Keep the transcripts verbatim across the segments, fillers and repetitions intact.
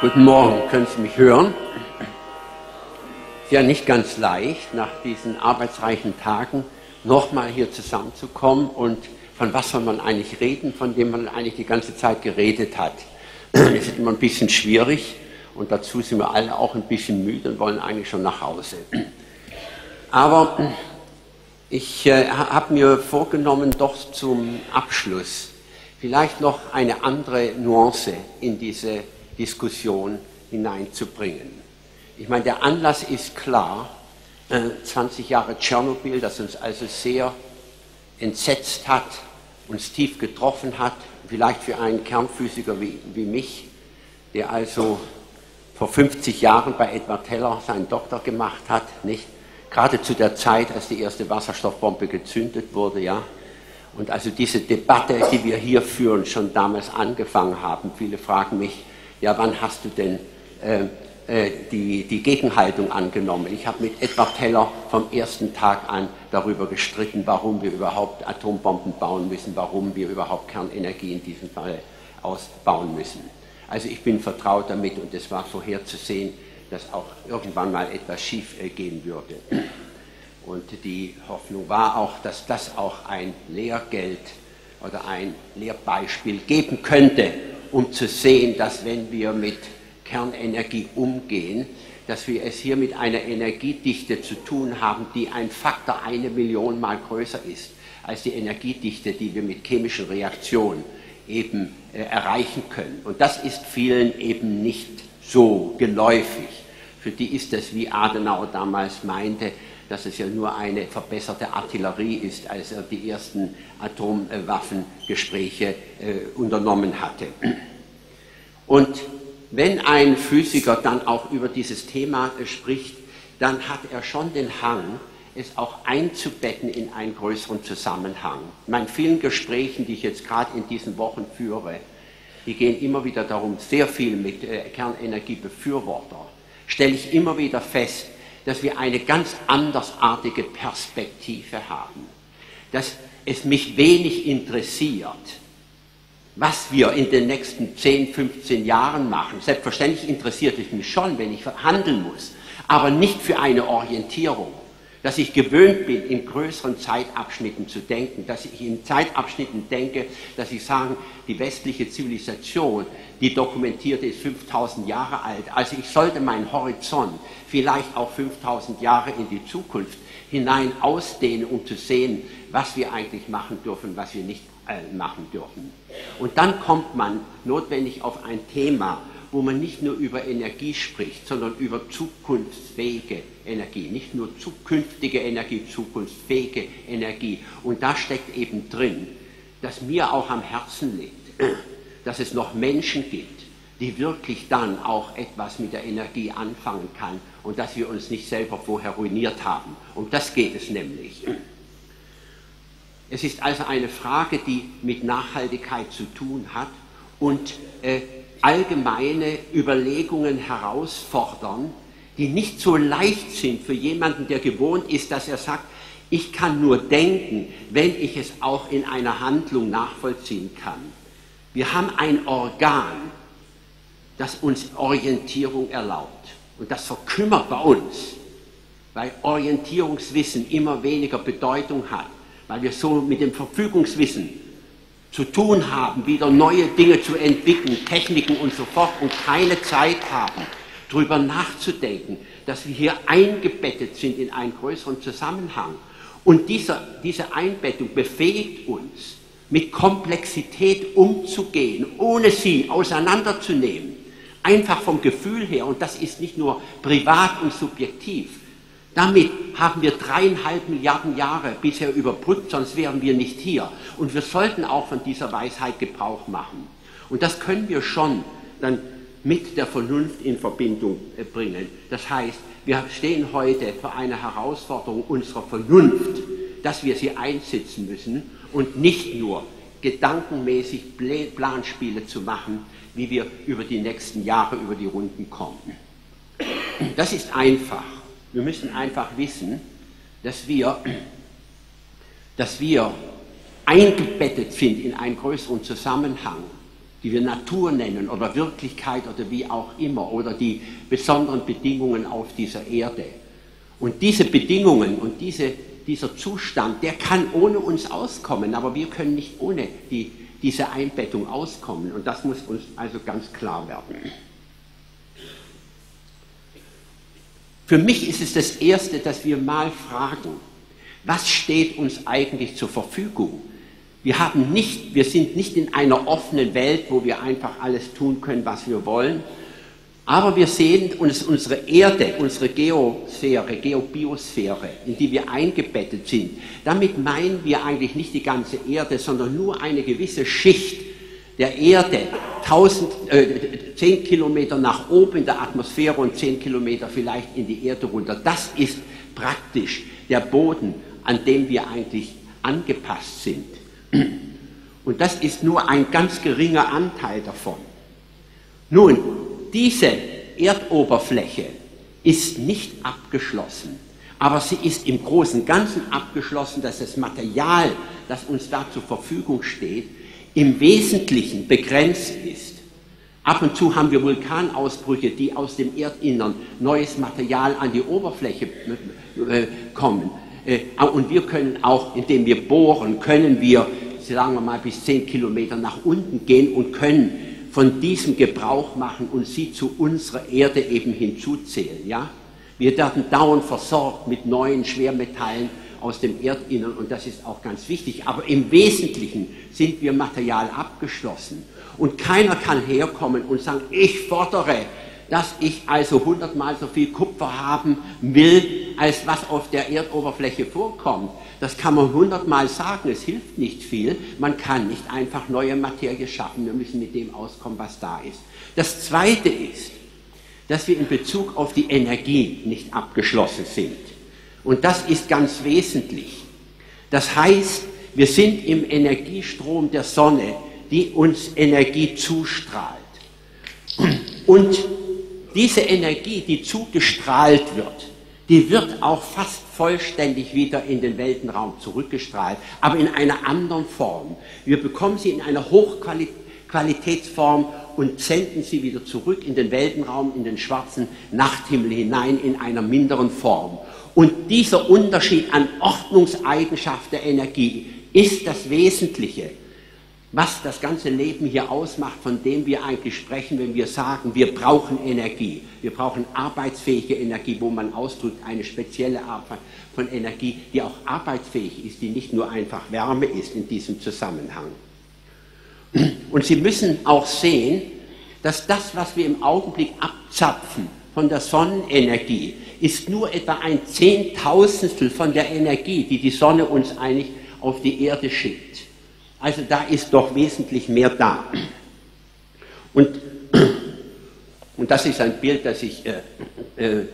Guten Morgen, können Sie mich hören? Ist ja nicht ganz leicht, nach diesen arbeitsreichen Tagen nochmal hier zusammenzukommen und von was soll man eigentlich reden, von dem man eigentlich die ganze Zeit geredet hat. Es ist immer ein bisschen schwierig und dazu sind wir alle auch ein bisschen müde und wollen eigentlich schon nach Hause. Aber ich äh, habe mir vorgenommen, doch zum Abschluss vielleicht noch eine andere Nuance in diese Diskussion hineinzubringen. Ich meine, der Anlass ist klar, äh, zwanzig Jahre Tschernobyl, das uns also sehr entsetzt hat, uns tief getroffen hat, vielleicht für einen Kernphysiker wie, wie mich, der also vor fünfzig Jahren bei Edward Teller seinen Doktor gemacht hat, nicht? Gerade zu der Zeit, als die erste Wasserstoffbombe gezündet wurde, ja, und also diese Debatte, die wir hier führen, schon damals angefangen haben. Viele fragen mich, ja, wann hast du denn äh, äh, die, die Gegenhaltung angenommen? Ich habe mit Edward Teller vom ersten Tag an darüber gestritten, warum wir überhaupt Atombomben bauen müssen, warum wir überhaupt Kernenergie in diesem Fall ausbauen müssen. Also ich bin vertraut damit und es war vorherzusehen, dass auch irgendwann mal etwas schief gehen würde. Und die Hoffnung war auch, dass das auch ein Lehrgeld oder ein Lehrbeispiel geben könnte, um zu sehen, dass wenn wir mit Kernenergie umgehen, dass wir es hier mit einer Energiedichte zu tun haben, die ein Faktor eine Million mal größer ist, als die Energiedichte, die wir mit chemischen Reaktionen eben äh, erreichen können. Und das ist vielen eben nicht so geläufig. Für die ist das, wie Adenauer damals meinte, dass es ja nur eine verbesserte Artillerie ist, als er die ersten Atomwaffengespräche äh, unternommen hatte. Und wenn ein Physiker dann auch über dieses Thema äh, spricht, dann hat er schon den Hang, es auch einzubetten in einen größeren Zusammenhang. Meinen vielen Gesprächen, die ich jetzt gerade in diesen Wochen führe, die gehen immer wieder darum, sehr viel mit äh, Kernenergiebefürworter, stelle ich immer wieder fest, dass wir eine ganz andersartige Perspektive haben. Dass es mich wenig interessiert, was wir in den nächsten zehn, fünfzehn Jahren machen. Selbstverständlich interessiert es mich schon, wenn ich handeln muss, aber nicht für eine Orientierung. Dass ich gewöhnt bin, in größeren Zeitabschnitten zu denken, dass ich in Zeitabschnitten denke, dass ich sage, die westliche Zivilisation, die dokumentierte, ist fünftausend Jahre alt. Also ich sollte meinen Horizont vielleicht auch fünftausend Jahre in die Zukunft hinein ausdehnen, um zu sehen, was wir eigentlich machen dürfen, was wir nicht äh, machen dürfen. Und dann kommt man notwendig auf ein Thema, wo man nicht nur über Energie spricht, sondern über zukunftsfähige Energie, nicht nur zukünftige Energie, zukunftsfähige Energie. Und da steckt eben drin, dass mir auch am Herzen liegt, dass es noch Menschen gibt, die wirklich dann auch etwas mit der Energie anfangen kann und dass wir uns nicht selber vorher ruiniert haben. Um das geht es nämlich. Es ist also eine Frage, die mit Nachhaltigkeit zu tun hat und äh, allgemeine Überlegungen herausfordern, die nicht so leicht sind für jemanden, der gewohnt ist, dass er sagt, ich kann nur denken, wenn ich es auch in einer Handlung nachvollziehen kann. Wir haben ein Organ, das uns Orientierung erlaubt und das verkümmert bei uns, weil Orientierungswissen immer weniger Bedeutung hat, weil wir so mit dem Verfügungswissen zu tun haben, wieder neue Dinge zu entwickeln, Techniken und so fort und keine Zeit haben, darüber nachzudenken, dass wir hier eingebettet sind in einen größeren Zusammenhang. Und dieser, diese Einbettung befähigt uns, mit Komplexität umzugehen, ohne sie auseinanderzunehmen, einfach vom Gefühl her, und das ist nicht nur privat und subjektiv. Damit haben wir dreieinhalb Milliarden Jahre bisher überbrückt, sonst wären wir nicht hier. Und wir sollten auch von dieser Weisheit Gebrauch machen. Und das können wir schon dann mit der Vernunft in Verbindung bringen. Das heißt, wir stehen heute vor einer Herausforderung unserer Vernunft, dass wir sie einsetzen müssen und nicht nur gedankenmäßig Planspiele zu machen, wie wir über die nächsten Jahre über die Runden kommen. Das ist einfach. Wir müssen einfach wissen, dass wir, dass wir eingebettet sind in einen größeren Zusammenhang, die wir Natur nennen oder Wirklichkeit oder wie auch immer, oder die besonderen Bedingungen auf dieser Erde. Und diese Bedingungen und diese, dieser Zustand, der kann ohne uns auskommen, aber wir können nicht ohne die, diese Einbettung auskommen. Und das muss uns also ganz klar werden. Für mich ist es das Erste, dass wir mal fragen, was steht uns eigentlich zur Verfügung? Wir haben nicht, wir sind nicht in einer offenen Welt, wo wir einfach alles tun können, was wir wollen, aber wir sehen uns unsere Erde, unsere Geosphäre, Geobiosphäre, in die wir eingebettet sind. Damit meinen wir eigentlich nicht die ganze Erde, sondern nur eine gewisse Schicht der Erde, zehn Kilometer nach oben in der Atmosphäre und zehn Kilometer vielleicht in die Erde runter. Das ist praktisch der Boden, an dem wir eigentlich angepasst sind. Und das ist nur ein ganz geringer Anteil davon. Nun, diese Erdoberfläche ist nicht abgeschlossen, aber sie ist im Großen und Ganzen abgeschlossen, dass das Material, das uns da zur Verfügung steht, im Wesentlichen begrenzt ist. Ab und zu haben wir Vulkanausbrüche, die aus dem Erdinnern neues Material an die Oberfläche kommen. Und wir können auch, indem wir bohren, können wir, sagen wir mal, bis zehn Kilometer nach unten gehen und können von diesem Gebrauch machen und sie zu unserer Erde eben hinzuzählen. Ja? Wir werden dauernd versorgt mit neuen Schwermetallen aus dem Erdinnern und das ist auch ganz wichtig. Aber im Wesentlichen sind wir Material abgeschlossen und keiner kann herkommen und sagen, ich fordere, dass ich also hundertmal so viel Kupfer haben will, als was auf der Erdoberfläche vorkommt. Das kann man hundertmal sagen, es hilft nicht viel. Man kann nicht einfach neue Materie schaffen, wir müssen mit dem auskommen, was da ist. Das Zweite ist, dass wir in Bezug auf die Energie nicht abgeschlossen sind. Und das ist ganz wesentlich. Das heißt, wir sind im Energiestrom der Sonne, die uns Energie zustrahlt. Und diese Energie, die zugestrahlt wird, die wird auch fast vollständig wieder in den Weltenraum zurückgestrahlt, aber in einer anderen Form. Wir bekommen sie in einer Hochqualitätsform und senden sie wieder zurück in den Weltenraum, in den schwarzen Nachthimmel hinein, in einer minderen Form. Und dieser Unterschied an Ordnungseigenschaft der Energie ist das Wesentliche, was das ganze Leben hier ausmacht, von dem wir eigentlich sprechen, wenn wir sagen, wir brauchen Energie. Wir brauchen arbeitsfähige Energie, wo man ausdrückt, eine spezielle Art von Energie, die auch arbeitsfähig ist, die nicht nur einfach Wärme ist in diesem Zusammenhang. Und Sie müssen auch sehen, dass das, was wir im Augenblick abzapfen von der Sonnenenergie, ist nur etwa ein Zehntausendstel von der Energie, die die Sonne uns eigentlich auf die Erde schickt. Also da ist doch wesentlich mehr da. Und, und das ist ein Bild, das ich, äh, äh,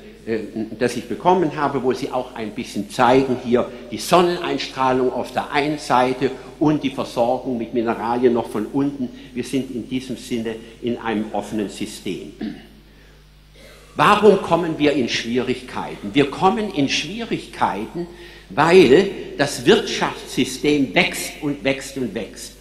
das ich bekommen habe, wo Sie auch ein bisschen zeigen, hier die Sonneneinstrahlung auf der einen Seite und die Versorgung mit Mineralien noch von unten. Wir sind in diesem Sinne in einem offenen System. Warum kommen wir in Schwierigkeiten? Wir kommen in Schwierigkeiten, weil das Wirtschaftssystem wächst und wächst und wächst.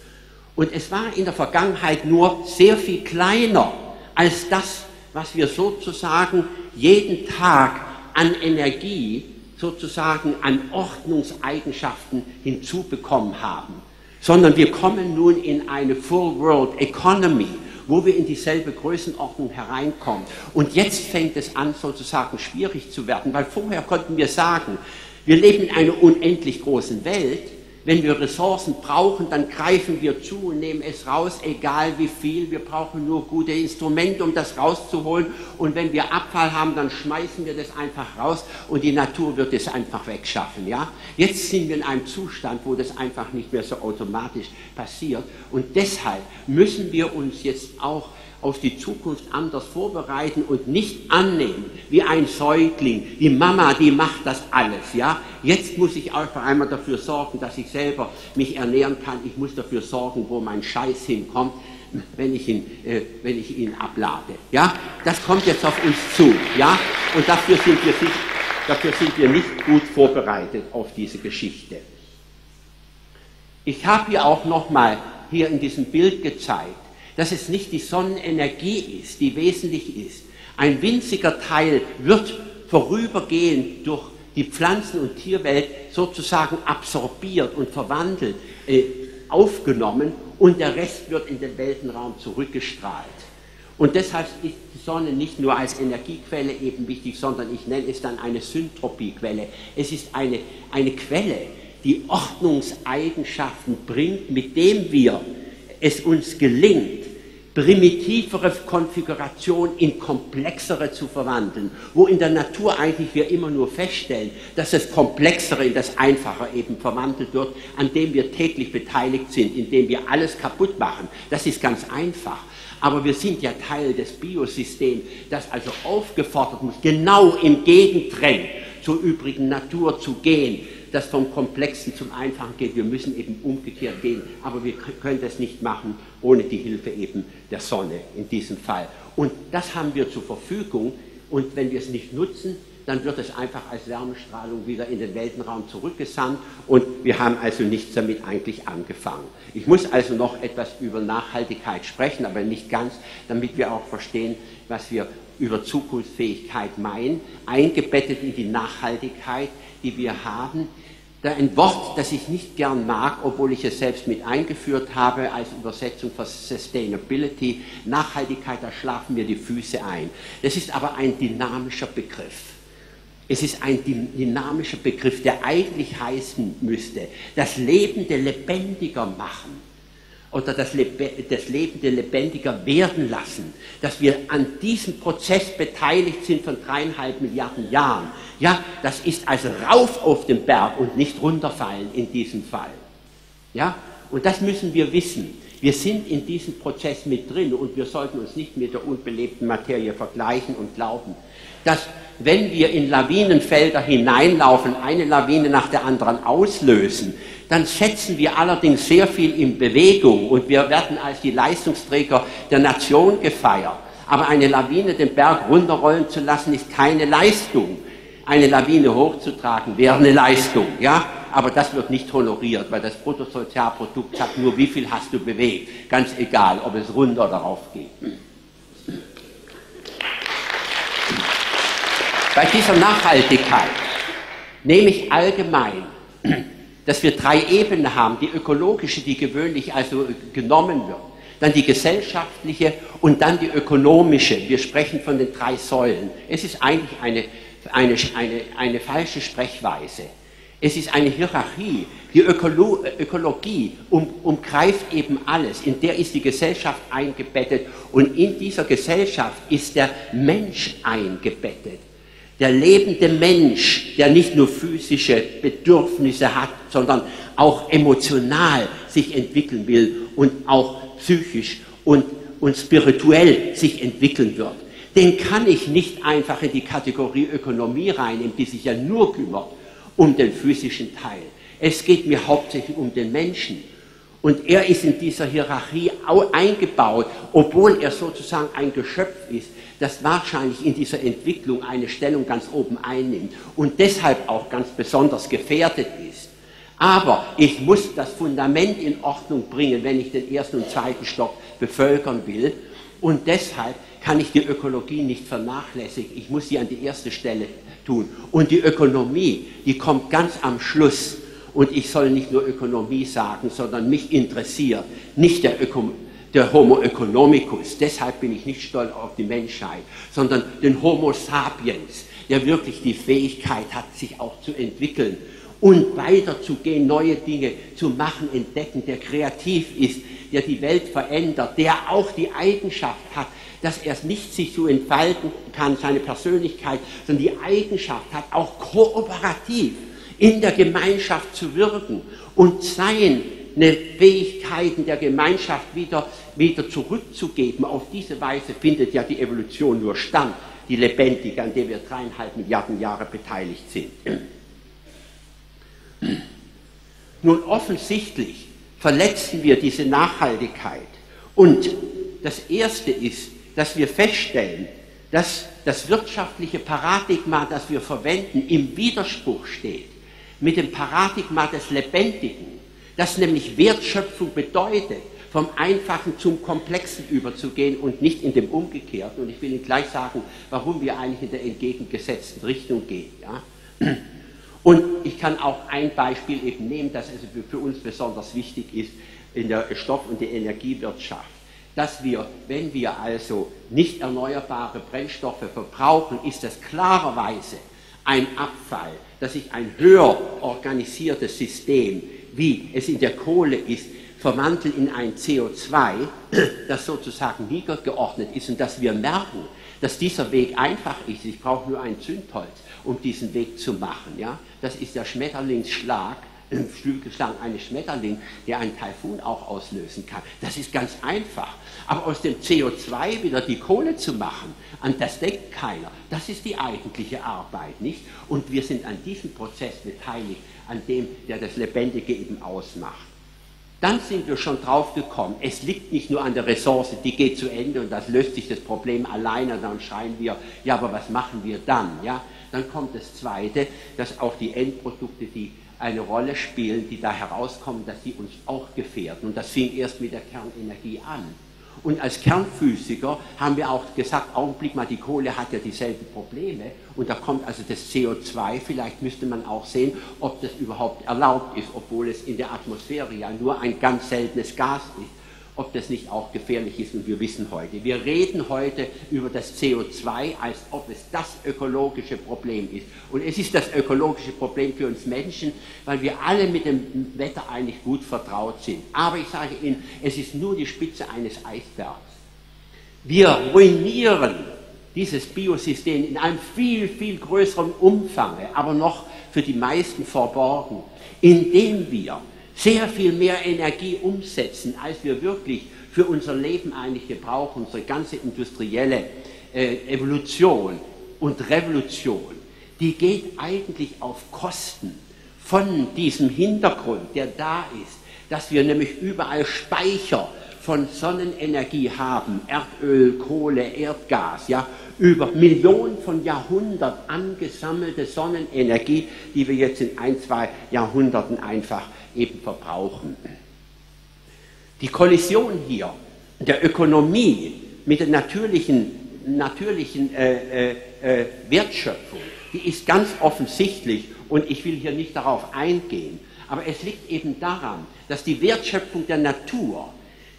Und es war in der Vergangenheit nur sehr viel kleiner als das, was wir sozusagen jeden Tag an Energie, sozusagen an Ordnungseigenschaften hinzubekommen haben. Sondern wir kommen nun in eine Full World Economy, wo wir in dieselbe Größenordnung hereinkommen. Und jetzt fängt es an, sozusagen schwierig zu werden, weil vorher konnten wir sagen, wir leben in einer unendlich großen Welt. Wenn wir Ressourcen brauchen, dann greifen wir zu und nehmen es raus, egal wie viel. Wir brauchen nur gute Instrumente, um das rauszuholen. Und wenn wir Abfall haben, dann schmeißen wir das einfach raus und die Natur wird es einfach wegschaffen. Ja? Jetzt sind wir in einem Zustand, wo das einfach nicht mehr so automatisch passiert. Und deshalb müssen wir uns jetzt auch auf die Zukunft anders vorbereiten und nicht annehmen, wie ein Säugling, die Mama, die macht das alles, ja. Jetzt muss ich einfach einmal dafür sorgen, dass ich selber mich ernähren kann, ich muss dafür sorgen, wo mein Scheiß hinkommt, wenn ich ihn, äh, wenn ich ihn ablade, ja. Das kommt jetzt auf uns zu, ja, und dafür sind wir nicht, dafür sind wir nicht gut vorbereitet auf diese Geschichte. Ich habe hier auch nochmal, hier in diesem Bild gezeigt, dass es nicht die Sonnenenergie ist, die wesentlich ist. Ein winziger Teil wird vorübergehend durch die Pflanzen- und Tierwelt sozusagen absorbiert und verwandelt, äh, aufgenommen, und der Rest wird in den Weltenraum zurückgestrahlt. Und deshalb ist die Sonne nicht nur als Energiequelle eben wichtig, sondern ich nenne es dann eine Syntropiequelle. Es ist eine, eine Quelle, die Ordnungseigenschaften bringt, mit dem wir es uns gelingt, primitivere Konfiguration in komplexere zu verwandeln, wo in der Natur eigentlich wir immer nur feststellen, dass das Komplexere in das Einfache eben verwandelt wird, an dem wir täglich beteiligt sind, indem wir alles kaputt machen. Das ist ganz einfach. Aber wir sind ja Teil des Biosystems, das also aufgefordert muss, genau im Gegentrend zur übrigen Natur zu gehen, das vom Komplexen zum Einfachen geht. Wir müssen eben umgekehrt gehen, aber wir können das nicht machen ohne die Hilfe eben der Sonne in diesem Fall. Und das haben wir zur Verfügung, und wenn wir es nicht nutzen, dann wird es einfach als Wärmestrahlung wieder in den Weltenraum zurückgesandt, und wir haben also nichts damit eigentlich angefangen. Ich muss also noch etwas über Nachhaltigkeit sprechen, aber nicht ganz, damit wir auch verstehen, was wir über Zukunftsfähigkeit meinen, eingebettet in die Nachhaltigkeit, die wir haben. Ein Wort, das ich nicht gern mag, obwohl ich es selbst mit eingeführt habe als Übersetzung für Sustainability, Nachhaltigkeit, da schlafen mir die Füße ein. Das ist aber ein dynamischer Begriff. Es ist ein dynamischer Begriff, der eigentlich heißen müsste, das Lebende lebendiger machen oder das, Lebe das Lebende lebendiger werden lassen, dass wir an diesem Prozess beteiligt sind von dreieinhalb Milliarden Jahren. Ja, das ist also rauf auf den Berg und nicht runterfallen in diesem Fall. Ja, und das müssen wir wissen. Wir sind in diesem Prozess mit drin, und wir sollten uns nicht mit der unbelebten Materie vergleichen und glauben, dass wenn wir in Lawinenfelder hineinlaufen, eine Lawine nach der anderen auslösen, dann setzen wir allerdings sehr viel in Bewegung, und wir werden als die Leistungsträger der Nation gefeiert. Aber eine Lawine den Berg runterrollen zu lassen, ist keine Leistung. Eine Lawine hochzutragen wäre eine Leistung, ja? Aber das wird nicht honoriert, weil das Bruttosozialprodukt sagt nur, wie viel hast du bewegt, ganz egal, ob es runter oder rauf geht. Bei dieser Nachhaltigkeit nehme ich allgemein, dass wir drei Ebenen haben, die ökologische, die gewöhnlich also genommen wird, dann die gesellschaftliche und dann die ökonomische. Wir sprechen von den drei Säulen. Es ist eigentlich eine, eine, eine, eine falsche Sprechweise. Es ist eine Hierarchie. Die Ökolo Ökologie um, umgreift eben alles. In der ist die Gesellschaft eingebettet, und in dieser Gesellschaft ist der Mensch eingebettet. Der lebende Mensch, der nicht nur physische Bedürfnisse hat, sondern auch emotional sich entwickeln will und auch psychisch und, und spirituell sich entwickeln wird. Den kann ich nicht einfach in die Kategorie Ökonomie reinnehmen, die sich ja nur kümmert um den physischen Teil. Es geht mir hauptsächlich um den Menschen. Und er ist in dieser Hierarchie eingebaut, obwohl er sozusagen ein Geschöpf ist, das wahrscheinlich in dieser Entwicklung eine Stellung ganz oben einnimmt und deshalb auch ganz besonders gefährdet ist. Aber ich muss das Fundament in Ordnung bringen, wenn ich den ersten und zweiten Stock bevölkern will, und deshalb kann ich die Ökologie nicht vernachlässigen. Ich muss sie an die erste Stelle tun. Und die Ökonomie, die kommt ganz am Schluss. Und ich soll nicht nur Ökonomie sagen, sondern mich interessiert nicht der, Öko, der Homo economicus, deshalb bin ich nicht stolz auf die Menschheit, sondern den Homo sapiens, der wirklich die Fähigkeit hat, sich auch zu entwickeln und weiterzugehen, neue Dinge zu machen, entdecken, der kreativ ist, der die Welt verändert, der auch die Eigenschaft hat, dass er nicht sich so entfalten kann, seine Persönlichkeit, sondern die Eigenschaft hat, auch kooperativ in der Gemeinschaft zu wirken und seine Fähigkeiten der Gemeinschaft wieder, wieder zurückzugeben. Auf diese Weise findet ja die Evolution nur statt, die lebendige, an der wir dreieinhalb Milliarden Jahre beteiligt sind. Nun, offensichtlich verletzen wir diese Nachhaltigkeit. Und das Erste ist, dass wir feststellen, dass das wirtschaftliche Paradigma, das wir verwenden, im Widerspruch steht mit dem Paradigma des Lebendigen, das nämlich Wertschöpfung bedeutet, vom Einfachen zum Komplexen überzugehen und nicht in dem Umgekehrten. Und ich will Ihnen gleich sagen, warum wir eigentlich in der entgegengesetzten Richtung gehen. Ja? Und ich kann auch ein Beispiel eben nehmen, das also für uns besonders wichtig ist, in der Stoff- und der Energiewirtschaft. Dass wir, wenn wir also nicht erneuerbare Brennstoffe verbrauchen, ist das klarerweise ein Abfall, dass sich ein höher organisiertes System, wie es in der Kohle ist, verwandelt in ein C O zwei, das sozusagen niedergeordnet ist und dass wir merken, dass dieser Weg einfach ist. Ich brauche nur ein Zündholz, um diesen Weg zu machen. Ja? Das ist der Schmetterlingsschlag, im Flügelschlag eines Schmetterlings, der einen Taifun auch auslösen kann. Das ist ganz einfach. Aber aus dem C O zwei wieder die Kohle zu machen, an das denkt keiner. Das ist die eigentliche Arbeit, nicht? Und wir sind an diesem Prozess beteiligt, an dem, der das Lebendige eben ausmacht. Dann sind wir schon drauf gekommen, es liegt nicht nur an der Ressource, die geht zu Ende und das löst sich das Problem alleine, dann schreien wir, ja, aber was machen wir dann? Ja? Dann kommt das Zweite, dass auch die Endprodukte, die eine Rolle spielen, die da herauskommen, dass sie uns auch gefährden. Und das fing erst mit der Kernenergie an. Und als Kernphysiker haben wir auch gesagt, Augenblick mal, die Kohle hat ja dieselben Probleme und da kommt also das C O zwei, vielleicht müsste man auch sehen, ob das überhaupt erlaubt ist, obwohl es in der Atmosphäre ja nur ein ganz seltenes Gas ist, ob das nicht auch gefährlich ist. Und wir wissen heute, wir reden heute über das C O zwei, als ob es das ökologische Problem ist. Und es ist das ökologische Problem für uns Menschen, weil wir alle mit dem Wetter eigentlich gut vertraut sind. Aber ich sage Ihnen, es ist nur die Spitze eines Eisbergs. Wir ruinieren dieses Biosystem in einem viel, viel größeren Umfang, aber noch für die meisten verborgen, indem wir sehr viel mehr Energie umsetzen, als wir wirklich für unser Leben eigentlich gebrauchen, unsere ganze industrielle äh, Evolution und Revolution, die geht eigentlich auf Kosten von diesem Hintergrund, der da ist, dass wir nämlich überall Speicher von Sonnenenergie haben, Erdöl, Kohle, Erdgas, ja, über Millionen von Jahrhunderten angesammelte Sonnenenergie, die wir jetzt in ein, zwei Jahrhunderten einfach eben verbrauchen. Die Kollision hier der Ökonomie mit der natürlichen, natürlichen äh, äh, Wertschöpfung, die ist ganz offensichtlich und ich will hier nicht darauf eingehen, aber es liegt eben daran, dass die Wertschöpfung der Natur,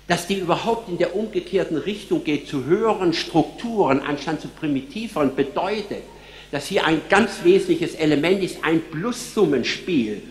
dass die überhaupt in der umgekehrten Richtung geht, zu höheren Strukturen anstatt zu primitiveren, bedeutet, dass hier ein ganz wesentliches Element ist, ein Plussummenspiel,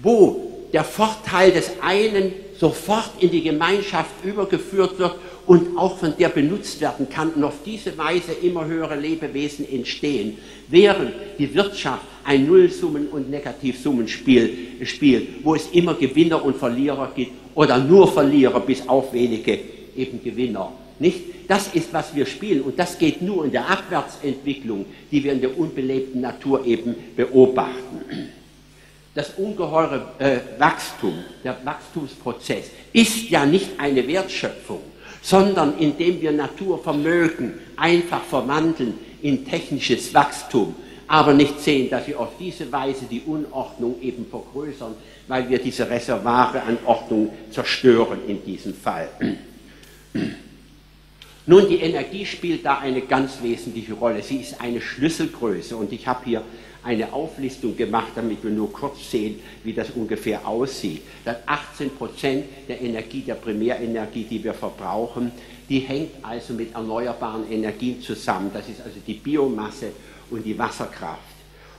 wo der Vorteil des einen sofort in die Gemeinschaft übergeführt wird und auch von der benutzt werden kann und auf diese Weise immer höhere Lebewesen entstehen, während die Wirtschaft ein Nullsummen- und Negativsummenspiel spielt, wo es immer Gewinner und Verlierer gibt oder nur Verlierer bis auf wenige eben Gewinner. Nicht? Das ist, was wir spielen und das geht nur in der Abwärtsentwicklung, die wir in der unbelebten Natur eben beobachten. Das ungeheure äh, Wachstum, der Wachstumsprozess, ist ja nicht eine Wertschöpfung, sondern indem wir Naturvermögen einfach verwandeln in technisches Wachstum, aber nicht sehen, dass wir auf diese Weise die Unordnung eben vergrößern, weil wir diese Reservare an Ordnung zerstören in diesem Fall. Nun, die Energie spielt da eine ganz wesentliche Rolle. Sie ist eine Schlüsselgröße und ich habe hier eine Auflistung gemacht, damit wir nur kurz sehen, wie das ungefähr aussieht. Dass achtzehn Prozent der Energie, der Primärenergie, die wir verbrauchen, die hängt also mit erneuerbaren Energien zusammen. Das ist also die Biomasse und die Wasserkraft.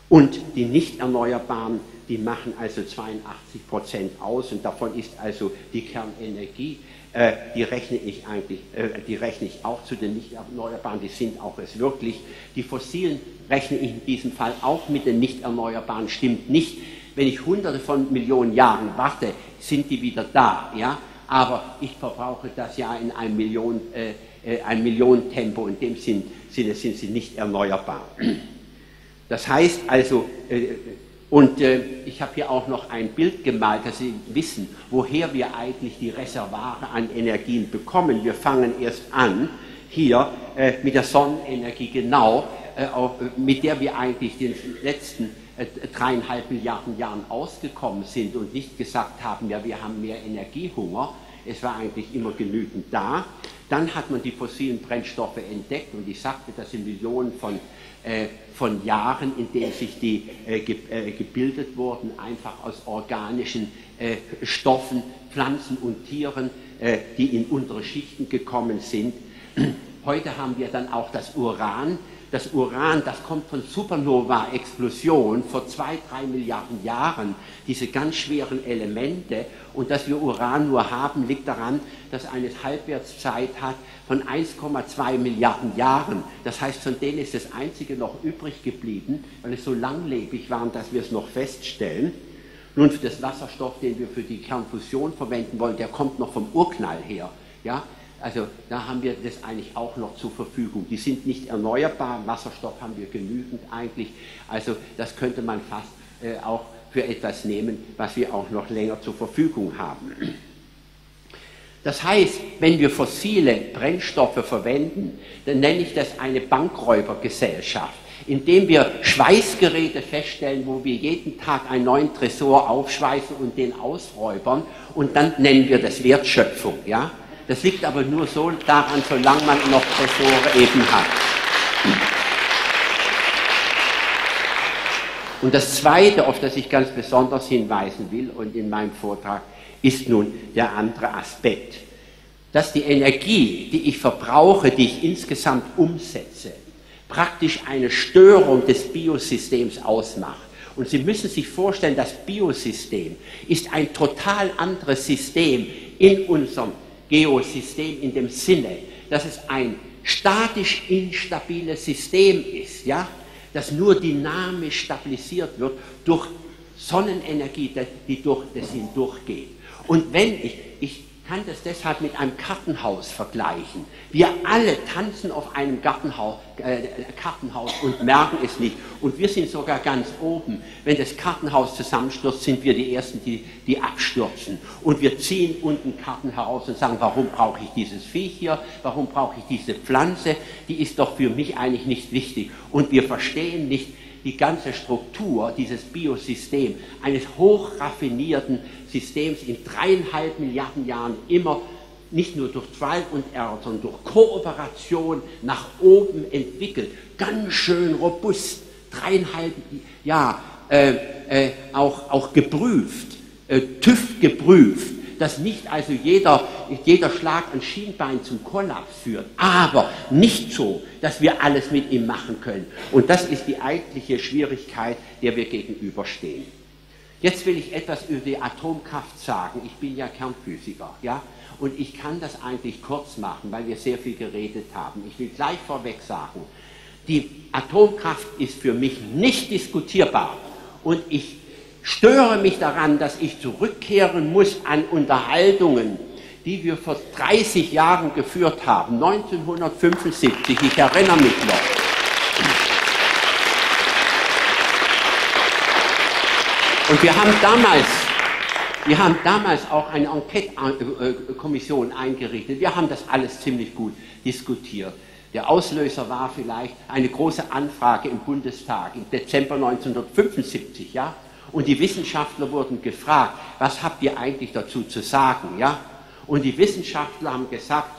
Und die nicht erneuerbaren, die machen also zweiundachtzig Prozent aus und davon ist also die Kernenergie, äh, die rechne ich eigentlich, äh, die rechne ich auch zu den nicht erneuerbaren, die sind auch es wirklich. Die fossilen rechne ich in diesem Fall auch mit den nicht erneuerbaren, stimmt nicht. Wenn ich hunderte von Millionen Jahren warte, sind die wieder da, ja? Aber ich verbrauche das ja in einem Million, äh, ein Millionentempo und in dem Sinne sind, sind sie nicht erneuerbar. Das heißt also, äh, und äh, ich habe hier auch noch ein Bild gemalt, dass Sie wissen, woher wir eigentlich die Reservare an Energien bekommen. Wir fangen erst an, hier äh, mit der Sonnenenergie genau, äh, auf, mit der wir eigentlich den letzten äh, dreieinhalb Milliarden Jahren ausgekommen sind und nicht gesagt haben, ja, wir haben mehr Energiehunger, es war eigentlich immer genügend da. Dann hat man die fossilen Brennstoffe entdeckt und ich sagte, das sind Millionen von, äh, von Jahren, in denen sich die äh, ge äh, gebildet wurden, einfach aus organischen äh, Stoffen, Pflanzen und Tieren, äh, die in untere Schichten gekommen sind. Heute haben wir dann auch das Uran. Das Uran, das kommt von Supernova-Explosionen vor zwei, drei Milliarden Jahren, diese ganz schweren Elemente. Und dass wir Uran nur haben, liegt daran, dass eine Halbwertszeit hat von eins Komma zwei Milliarden Jahren. Das heißt, von denen ist das einzige noch übrig geblieben, weil es so langlebig war, dass wir es noch feststellen. Nun, für das Wasserstoff, den wir für die Kernfusion verwenden wollen, der kommt noch vom Urknall her, ja. Also da haben wir das eigentlich auch noch zur Verfügung. Die sind nicht erneuerbar, Wasserstoff haben wir genügend eigentlich. Also das könnte man fast äh, auch für etwas nehmen, was wir auch noch länger zur Verfügung haben. Das heißt, wenn wir fossile Brennstoffe verwenden, dann nenne ich das eine Bankräubergesellschaft, indem wir Schweißgeräte feststellen, wo wir jeden Tag einen neuen Tresor aufschweißen und den ausräubern und dann nennen wir das Wertschöpfung, ja. Das liegt aber nur so daran, solange man noch Tresore eben hat. Und das Zweite, auf das ich ganz besonders hinweisen will und in meinem Vortrag, ist nun der andere Aspekt. Dass die Energie, die ich verbrauche, die ich insgesamt umsetze, praktisch eine Störung des Biosystems ausmacht. Und Sie müssen sich vorstellen, das Biosystem ist ein total anderes System in unserem Geosystem in dem Sinne, dass es ein statisch instabiles System ist, ja, das nur dynamisch stabilisiert wird durch Sonnenenergie, die durch das hindurchgeht. Und wenn ich, ich kann das deshalb mit einem Kartenhaus vergleichen. Wir alle tanzen auf einem Gartenhaus, äh, Kartenhaus und merken es nicht. Und wir sind sogar ganz oben. Wenn das Kartenhaus zusammenstürzt, sind wir die Ersten, die, die abstürzen. Und wir ziehen unten Karten heraus und sagen, warum brauche ich dieses Viech hier? Warum brauche ich diese Pflanze? Die ist doch für mich eigentlich nicht wichtig. Und wir verstehen nicht die ganze Struktur dieses Biosystems, eines hochraffinierten Systems in dreieinhalb Milliarden Jahren immer nicht nur durch Trial und Error, sondern durch Kooperation nach oben entwickelt. Ganz schön robust, dreieinhalb Jahre äh, äh, auch, auch geprüft, äh, TÜV geprüft, dass nicht also jeder, jeder Schlag an Schienbein zum Kollaps führt, aber nicht so, dass wir alles mit ihm machen können. Und das ist die eigentliche Schwierigkeit, der wir gegenüberstehen. Jetzt will ich etwas über die Atomkraft sagen. Ich bin ja Kernphysiker, ja, und ich kann das eigentlich kurz machen, weil wir sehr viel geredet haben. Ich will gleich vorweg sagen, die Atomkraft ist für mich nicht diskutierbar und ich störe mich daran, dass ich zurückkehren muss an Unterhaltungen, die wir vor dreißig Jahren geführt haben, neunzehnhundertfünfundsiebzig, ich erinnere mich noch. Und wir haben damals, wir haben damals auch eine Enquete-Kommission eingerichtet, wir haben das alles ziemlich gut diskutiert. Der Auslöser war vielleicht eine große Anfrage im Bundestag im Dezember neunzehnhundertfünfundsiebzig, ja? Und die Wissenschaftler wurden gefragt, was habt ihr eigentlich dazu zu sagen, ja? Und die Wissenschaftler haben gesagt,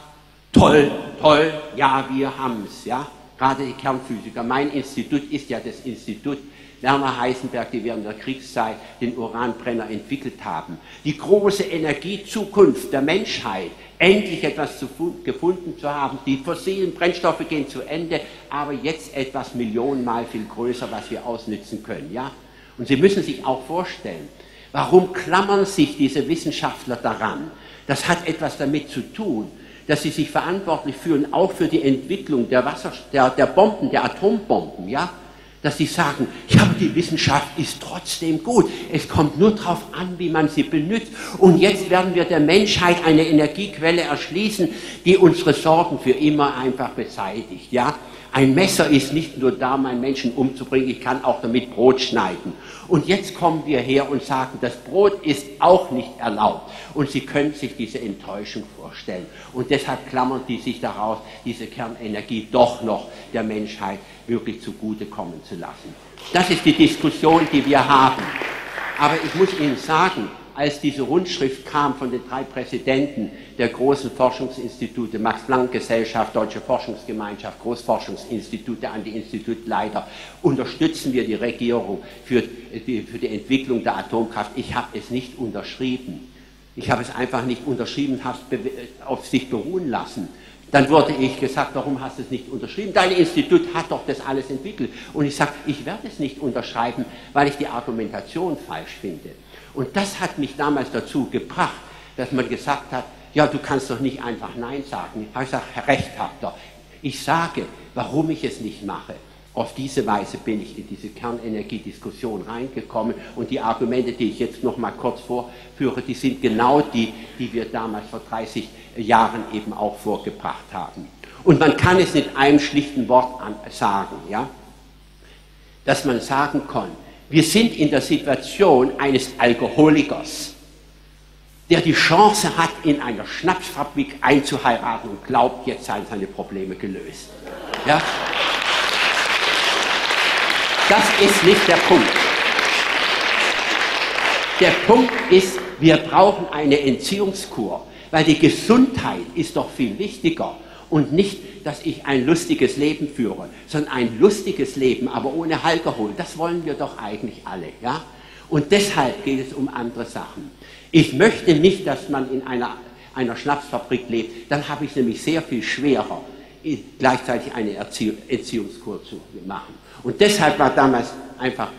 toll, toll, ja, wir haben es, ja? Gerade die Kernphysiker, mein Institut ist ja das Institut Werner Heisenberg, die während der Kriegszeit den Uranbrenner entwickelt haben. Die große Energiezukunft der Menschheit, endlich etwas zu, gefunden zu haben, die fossilen Brennstoffe gehen zu Ende, aber jetzt etwas millionenmal viel größer, was wir ausnützen können, ja? Und Sie müssen sich auch vorstellen, warum klammern sich diese Wissenschaftler daran? Das hat etwas damit zu tun, dass sie sich verantwortlich fühlen, auch für die Entwicklung der, Wasser, der, der Bomben, der Atombomben, ja? Dass sie sagen, ja, aber die Wissenschaft ist trotzdem gut, es kommt nur darauf an, wie man sie benutzt. Und jetzt werden wir der Menschheit eine Energiequelle erschließen, die unsere Sorgen für immer einfach beseitigt, ja? Ein Messer ist nicht nur da, um einen Menschen umzubringen, ich kann auch damit Brot schneiden. Und jetzt kommen wir her und sagen, das Brot ist auch nicht erlaubt. Und Sie können sich diese Enttäuschung vorstellen. Und deshalb klammern die sich daraus, diese Kernenergie doch noch der Menschheit wirklich zugutekommen zu lassen. Das ist die Diskussion, die wir haben. Aber ich muss Ihnen sagen, als diese Rundschrift kam von den drei Präsidenten der großen Forschungsinstitute, Max-Planck-Gesellschaft, Deutsche Forschungsgemeinschaft, Großforschungsinstitute an die Institutleiter, unterstützen wir die Regierung für die, für die Entwicklung der Atomkraft. Ich habe es nicht unterschrieben. Ich habe es einfach nicht unterschrieben, habe es auf sich beruhen lassen. Dann wurde ich gesagt, warum hast du es nicht unterschrieben? Dein Institut hat doch das alles entwickelt. Und ich sage, ich werde es nicht unterschreiben, weil ich die Argumentation falsch finde. Und das hat mich damals dazu gebracht, dass man gesagt hat, ja, du kannst doch nicht einfach Nein sagen. Ich sage, recht habt ihr. Ich sage, warum ich es nicht mache. Auf diese Weise bin ich in diese Kernenergiediskussion reingekommen und die Argumente, die ich jetzt noch mal kurz vorführe, die sind genau die, die wir damals vor dreißig Jahren eben auch vorgebracht haben. Und man kann es in einem schlichten Wort sagen, ja? Dass man sagen kann, wir sind in der Situation eines Alkoholikers, der die Chance hat, in einer Schnapsfabrik einzuheiraten und glaubt, jetzt seien seine Probleme gelöst. Ja? Das ist nicht der Punkt. Der Punkt ist, wir brauchen eine Entziehungskur, weil die Gesundheit ist doch viel wichtiger und nicht, dass ich ein lustiges Leben führe, sondern ein lustiges Leben, aber ohne Alkohol. Das wollen wir doch eigentlich alle, ja? Und deshalb geht es um andere Sachen. Ich möchte nicht, dass man in einer, einer Schnapsfabrik lebt, dann habe ich es nämlich sehr viel schwerer, gleichzeitig eine Entziehungskur zu machen. Und deshalb war damals einfach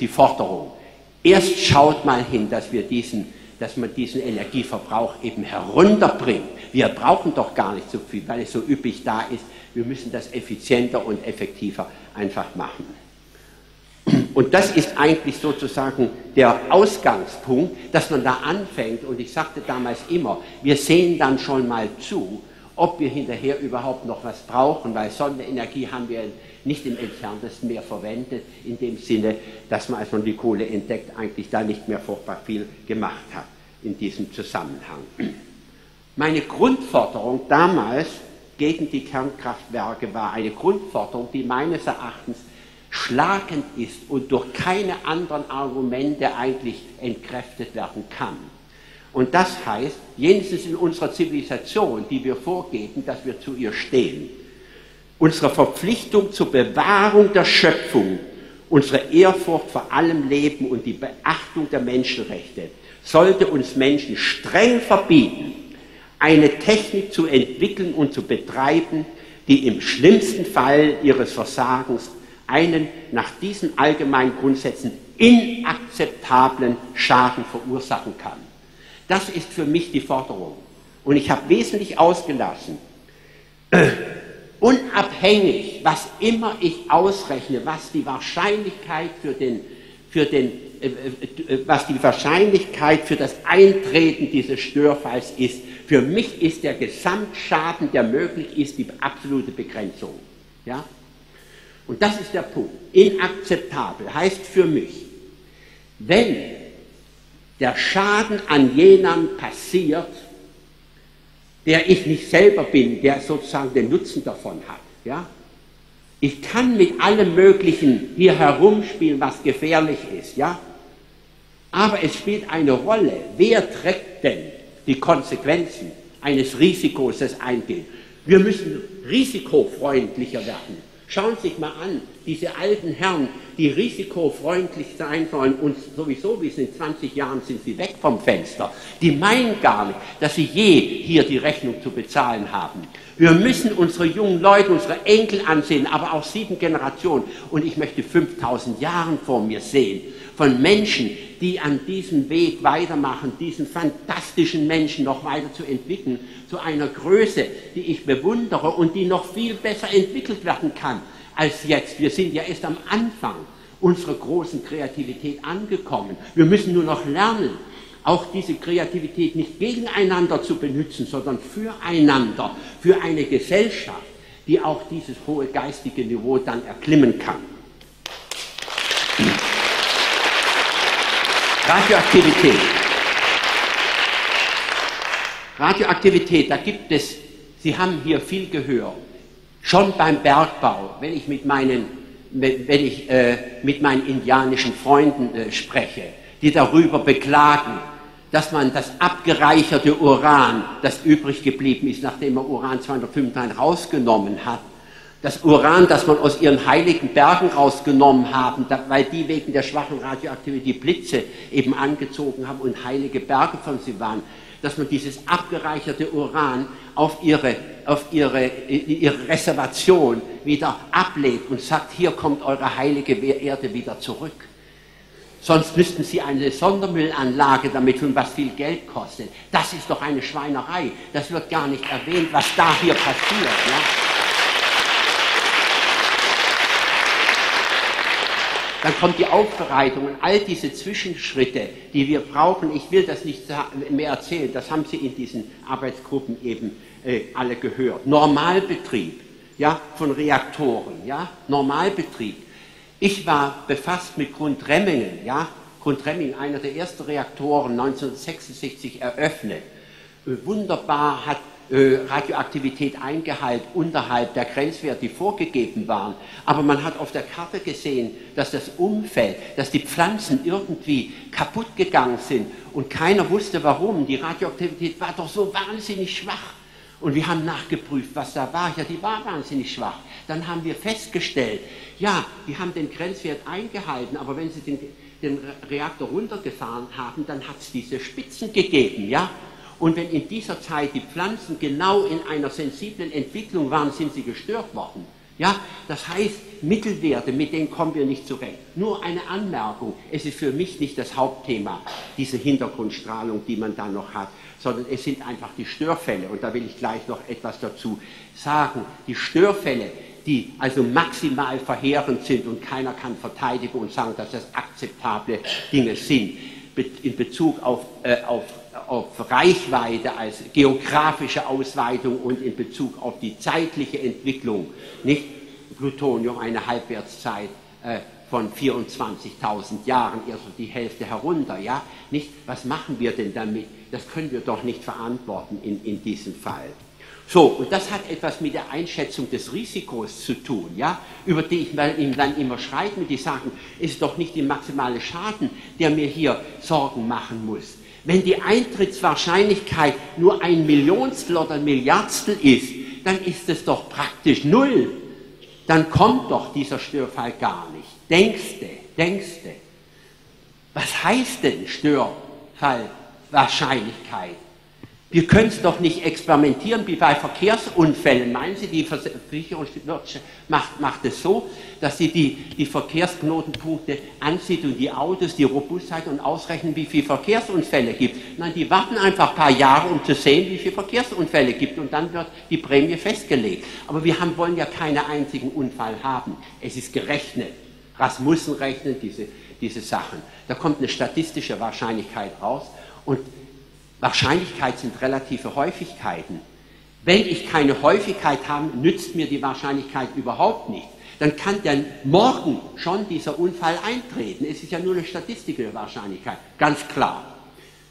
die Forderung, erst schaut mal hin, dass, wir diesen, dass man diesen Energieverbrauch eben herunterbringt. Wir brauchen doch gar nicht so viel, weil es so üppig da ist. Wir müssen das effizienter und effektiver einfach machen. Und das ist eigentlich sozusagen der Ausgangspunkt, dass man da anfängt. Und ich sagte damals immer, wir sehen dann schon mal zu, ob wir hinterher überhaupt noch was brauchen, weil Sonnenenergie haben wir nicht im Entferntesten mehr verwendet, in dem Sinne, dass man, als man die Kohle entdeckt, eigentlich da nicht mehr furchtbar viel gemacht hat in diesem Zusammenhang. Meine Grundforderung damals gegen die Kernkraftwerke war eine Grundforderung, die meines Erachtens schlagend ist und durch keine anderen Argumente eigentlich entkräftet werden kann. Und das heißt, jedenfalls in unserer Zivilisation, die wir vorgeben, dass wir zu ihr stehen, unsere Verpflichtung zur Bewahrung der Schöpfung, unsere Ehrfurcht vor allem Leben und die Beachtung der Menschenrechte sollte uns Menschen streng verbieten, eine Technik zu entwickeln und zu betreiben, die im schlimmsten Fall ihres Versagens einen nach diesen allgemeinen Grundsätzen inakzeptablen Schaden verursachen kann. Das ist für mich die Forderung. Und ich habe wesentlich ausgelassen, äh, unabhängig, was immer ich ausrechne, was die Wahrscheinlichkeit für den, für den, äh, äh, was die Wahrscheinlichkeit für das Eintreten dieses Störfalls ist, für mich ist der Gesamtschaden, der möglich ist, die absolute Begrenzung. Ja? Und das ist der Punkt. Inakzeptabel heißt für mich, wenn der Schaden an jenem passiert, der ich nicht selber bin, der sozusagen den Nutzen davon hat. Ja? Ich kann mit allem Möglichen hier herumspielen, was gefährlich ist. Ja? Aber es spielt eine Rolle, wer trägt denn die Konsequenzen eines Risikos, das eingeht. Wir müssen risikofreundlicher werden. Schauen Sie sich mal an, diese alten Herren, die risikofreundlich sein sollen und sowieso, wie es in zwanzig Jahren sind sie weg vom Fenster. Die meinen gar nicht, dass sie je hier die Rechnung zu bezahlen haben. Wir müssen unsere jungen Leute, unsere Enkel ansehen, aber auch sieben Generationen. Und ich möchte fünftausend Jahre vor mir sehen von Menschen, die an diesem Weg weitermachen, diesen fantastischen Menschen noch weiter zu entwickeln, zu einer Größe, die ich bewundere und die noch viel besser entwickelt werden kann als jetzt. Wir sind ja erst am Anfang unserer großen Kreativität angekommen. Wir müssen nur noch lernen, auch diese Kreativität nicht gegeneinander zu benutzen, sondern füreinander, für eine Gesellschaft, die auch dieses hohe geistige Niveau dann erklimmen kann. Radioaktivität. Radioaktivität, da gibt es, Sie haben hier viel Gehör, schon beim Bergbau, wenn ich mit meinen, wenn ich, äh, mit meinen indianischen Freunden äh, spreche, die darüber beklagen, dass man das abgereicherte Uran, das übrig geblieben ist, nachdem man Uran zweihundertfünfunddreißig rausgenommen hat, das Uran, das man aus ihren heiligen Bergen rausgenommen haben, weil die wegen der schwachen Radioaktivität die Blitze eben angezogen haben und heilige Berge von sie waren, dass man dieses abgereicherte Uran auf ihre, auf ihre, ihre Reservation wieder ablegt und sagt, hier kommt eure heilige Erde wieder zurück. Sonst müssten Sie eine Sondermüllanlage damit tun, was viel Geld kostet. Das ist doch eine Schweinerei. Das wird gar nicht erwähnt, was da hier passiert. Ja? Dann kommt die Aufbereitung und all diese Zwischenschritte, die wir brauchen. Ich will das nicht mehr erzählen, das haben Sie in diesen Arbeitsgruppen eben äh, alle gehört. Normalbetrieb, ja, von Reaktoren, ja, Normalbetrieb. Ich war befasst mit Grundremmingen, ja, Grundremmingen, einer der ersten Reaktoren, neunzehnhundertsechsundsechzig eröffnet. Wunderbar hat äh, Radioaktivität eingehalten, unterhalb der Grenzwerte, die vorgegeben waren. Aber man hat auf der Karte gesehen, dass das Umfeld, dass die Pflanzen irgendwie kaputt gegangen sind und keiner wusste warum. Die Radioaktivität war doch so wahnsinnig schwach. Und wir haben nachgeprüft, was da war. Ja, die war wahnsinnig schwach. Dann haben wir festgestellt, ja, die haben den Grenzwert eingehalten, aber wenn sie den, den Reaktor runtergefahren haben, dann hat es diese Spitzen gegeben, ja. Und wenn in dieser Zeit die Pflanzen genau in einer sensiblen Entwicklung waren, sind sie gestört worden, ja. Das heißt, Mittelwerte, mit denen kommen wir nicht zurecht. Nur eine Anmerkung, es ist für mich nicht das Hauptthema, diese Hintergrundstrahlung, die man da noch hat, sondern es sind einfach die Störfälle, und da will ich gleich noch etwas dazu sagen. Die Störfälle, die also maximal verheerend sind und keiner kann verteidigen und sagen, dass das akzeptable Dinge sind, in Bezug auf, äh, auf, auf Reichweite als geografische Ausweitung und in Bezug auf die zeitliche Entwicklung, nicht? Plutonium, eine Halbwertszeit äh, von vierundzwanzigtausend Jahren, erst also die Hälfte herunter, ja, nicht? Was machen wir denn damit? Das können wir doch nicht verantworten in, in diesem Fall. So, und das hat etwas mit der Einschätzung des Risikos zu tun, ja, über die ich dann immer schreite, die sagen, ist doch nicht der maximale Schaden, der mir hier Sorgen machen muss. Wenn die Eintrittswahrscheinlichkeit nur ein Millionstel oder ein Milliardstel ist, dann ist es doch praktisch null. Dann kommt doch dieser Störfall gar nicht. Denkste, denkste. Was heißt denn Störfallwahrscheinlichkeit? Wir können es doch nicht experimentieren wie bei Verkehrsunfällen. Meinen Sie, die Versicherungswirtschaft macht, macht es so, dass sie die, die Verkehrsknotenpunkte ansieht und die Autos, die Robustheit und ausrechnen, wie viele Verkehrsunfälle es gibt. Nein, die warten einfach ein paar Jahre, um zu sehen, wie viele Verkehrsunfälle es gibt, und dann wird die Prämie festgelegt. Aber wir haben, wollen ja keinen einzigen Unfall haben. Es ist gerechnet. Rasmussen rechnet diese, diese Sachen. Da kommt eine statistische Wahrscheinlichkeit raus, und Wahrscheinlichkeit sind relative Häufigkeiten. Wenn ich keine Häufigkeit habe, nützt mir die Wahrscheinlichkeit überhaupt nicht. Dann kann dann morgen schon dieser Unfall eintreten. Es ist ja nur eine statistische Wahrscheinlichkeit, ganz klar.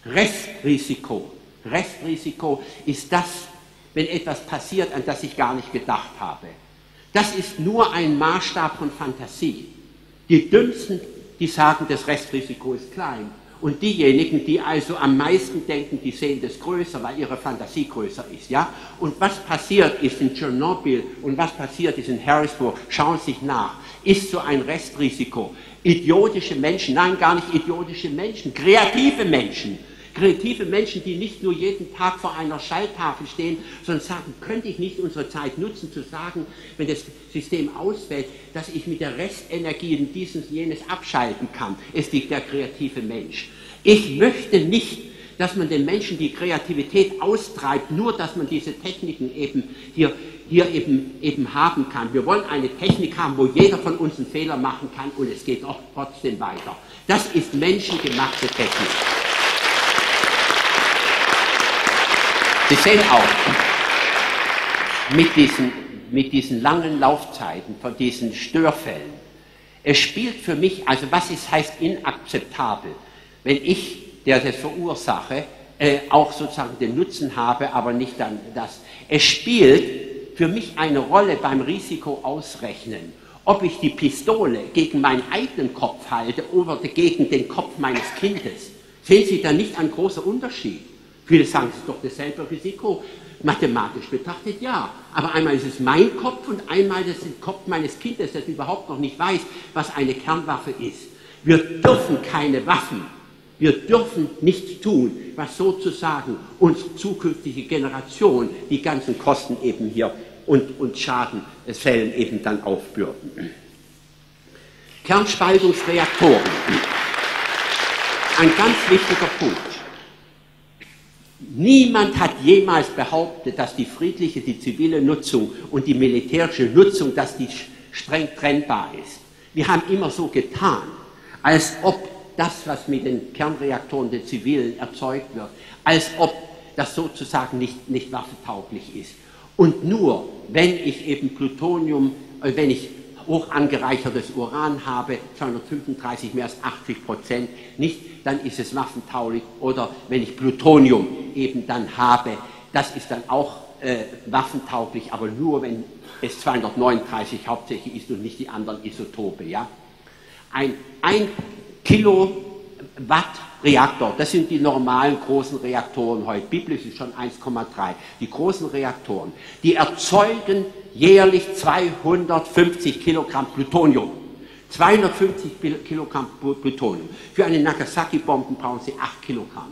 Restrisiko. Restrisiko ist das, wenn etwas passiert, an das ich gar nicht gedacht habe. Das ist nur ein Maßstab von Fantasie. Die Dümmsten, die sagen, das Restrisiko ist klein. Und diejenigen, die also am meisten denken, die sehen das größer, weil ihre Fantasie größer ist. Ja? Und was passiert ist in Tschernobyl und was passiert ist in Harrisburg, schauen Sie sich nach. Ist so ein Restrisiko. Idiotische Menschen, nein, gar nicht idiotische Menschen, kreative Menschen. Kreative Menschen, die nicht nur jeden Tag vor einer Schalltafel stehen, sondern sagen, könnte ich nicht unsere Zeit nutzen, zu sagen, wenn das System ausfällt, dass ich mit der Restenergie dieses jenes abschalten kann. Es liegt der kreative Mensch. Ich möchte nicht, dass man den Menschen die Kreativität austreibt, nur dass man diese Techniken eben hier, hier eben, eben haben kann. Wir wollen eine Technik haben, wo jeder von uns einen Fehler machen kann und es geht auch trotzdem weiter. Das ist menschengemachte Technik. Sie sehen auch mit diesen, mit diesen langen Laufzeiten von diesen Störfällen. Es spielt für mich, also was ist, heißt inakzeptabel, wenn ich, der das verursache, äh, auch sozusagen den Nutzen habe, aber nicht dann das. Es spielt für mich eine Rolle beim Risiko ausrechnen, ob ich die Pistole gegen meinen eigenen Kopf halte oder gegen den Kopf meines Kindes. Sehen Sie da nicht einen großen Unterschied? Viele sagen, es ist doch dasselbe Risiko. Mathematisch betrachtet ja, aber einmal ist es mein Kopf und einmal ist es der Kopf meines Kindes, das überhaupt noch nicht weiß, was eine Kernwaffe ist. Wir dürfen keine Waffen, wir dürfen nichts tun, was sozusagen unsere zukünftige Generation die ganzen Kosten eben hier und, und Schadenfällen eben dann aufbürden. Kernspaltungsreaktoren, ein ganz wichtiger Punkt. Niemand hat jemals behauptet, dass die friedliche, die zivile Nutzung und die militärische Nutzung, dass die streng trennbar ist. Wir haben immer so getan, als ob das, was mit den Kernreaktoren der Zivilen erzeugt wird, als ob das sozusagen nicht, nicht waffentauglich ist. Und nur, wenn ich eben Plutonium, wenn ich hoch angereichertes Uran habe, zweihundertfünfunddreißig, mehr als achtzig Prozent nicht, dann ist es waffentauglich. Oder wenn ich Plutonium eben dann habe, das ist dann auch äh, waffentauglich, aber nur wenn es zweihundertneununddreißig hauptsächlich ist und nicht die anderen Isotope. Ja? Ein ein Kilowatt Reaktor, das sind die normalen großen Reaktoren heute, Biblis ist schon eins Komma drei, die großen Reaktoren, die erzeugen jährlich zweihundertfünfzig Kilogramm Plutonium. zweihundertfünfzig Kilogramm Plutonium. Für eine Nagasaki-Bomben brauchen Sie acht Kilogramm.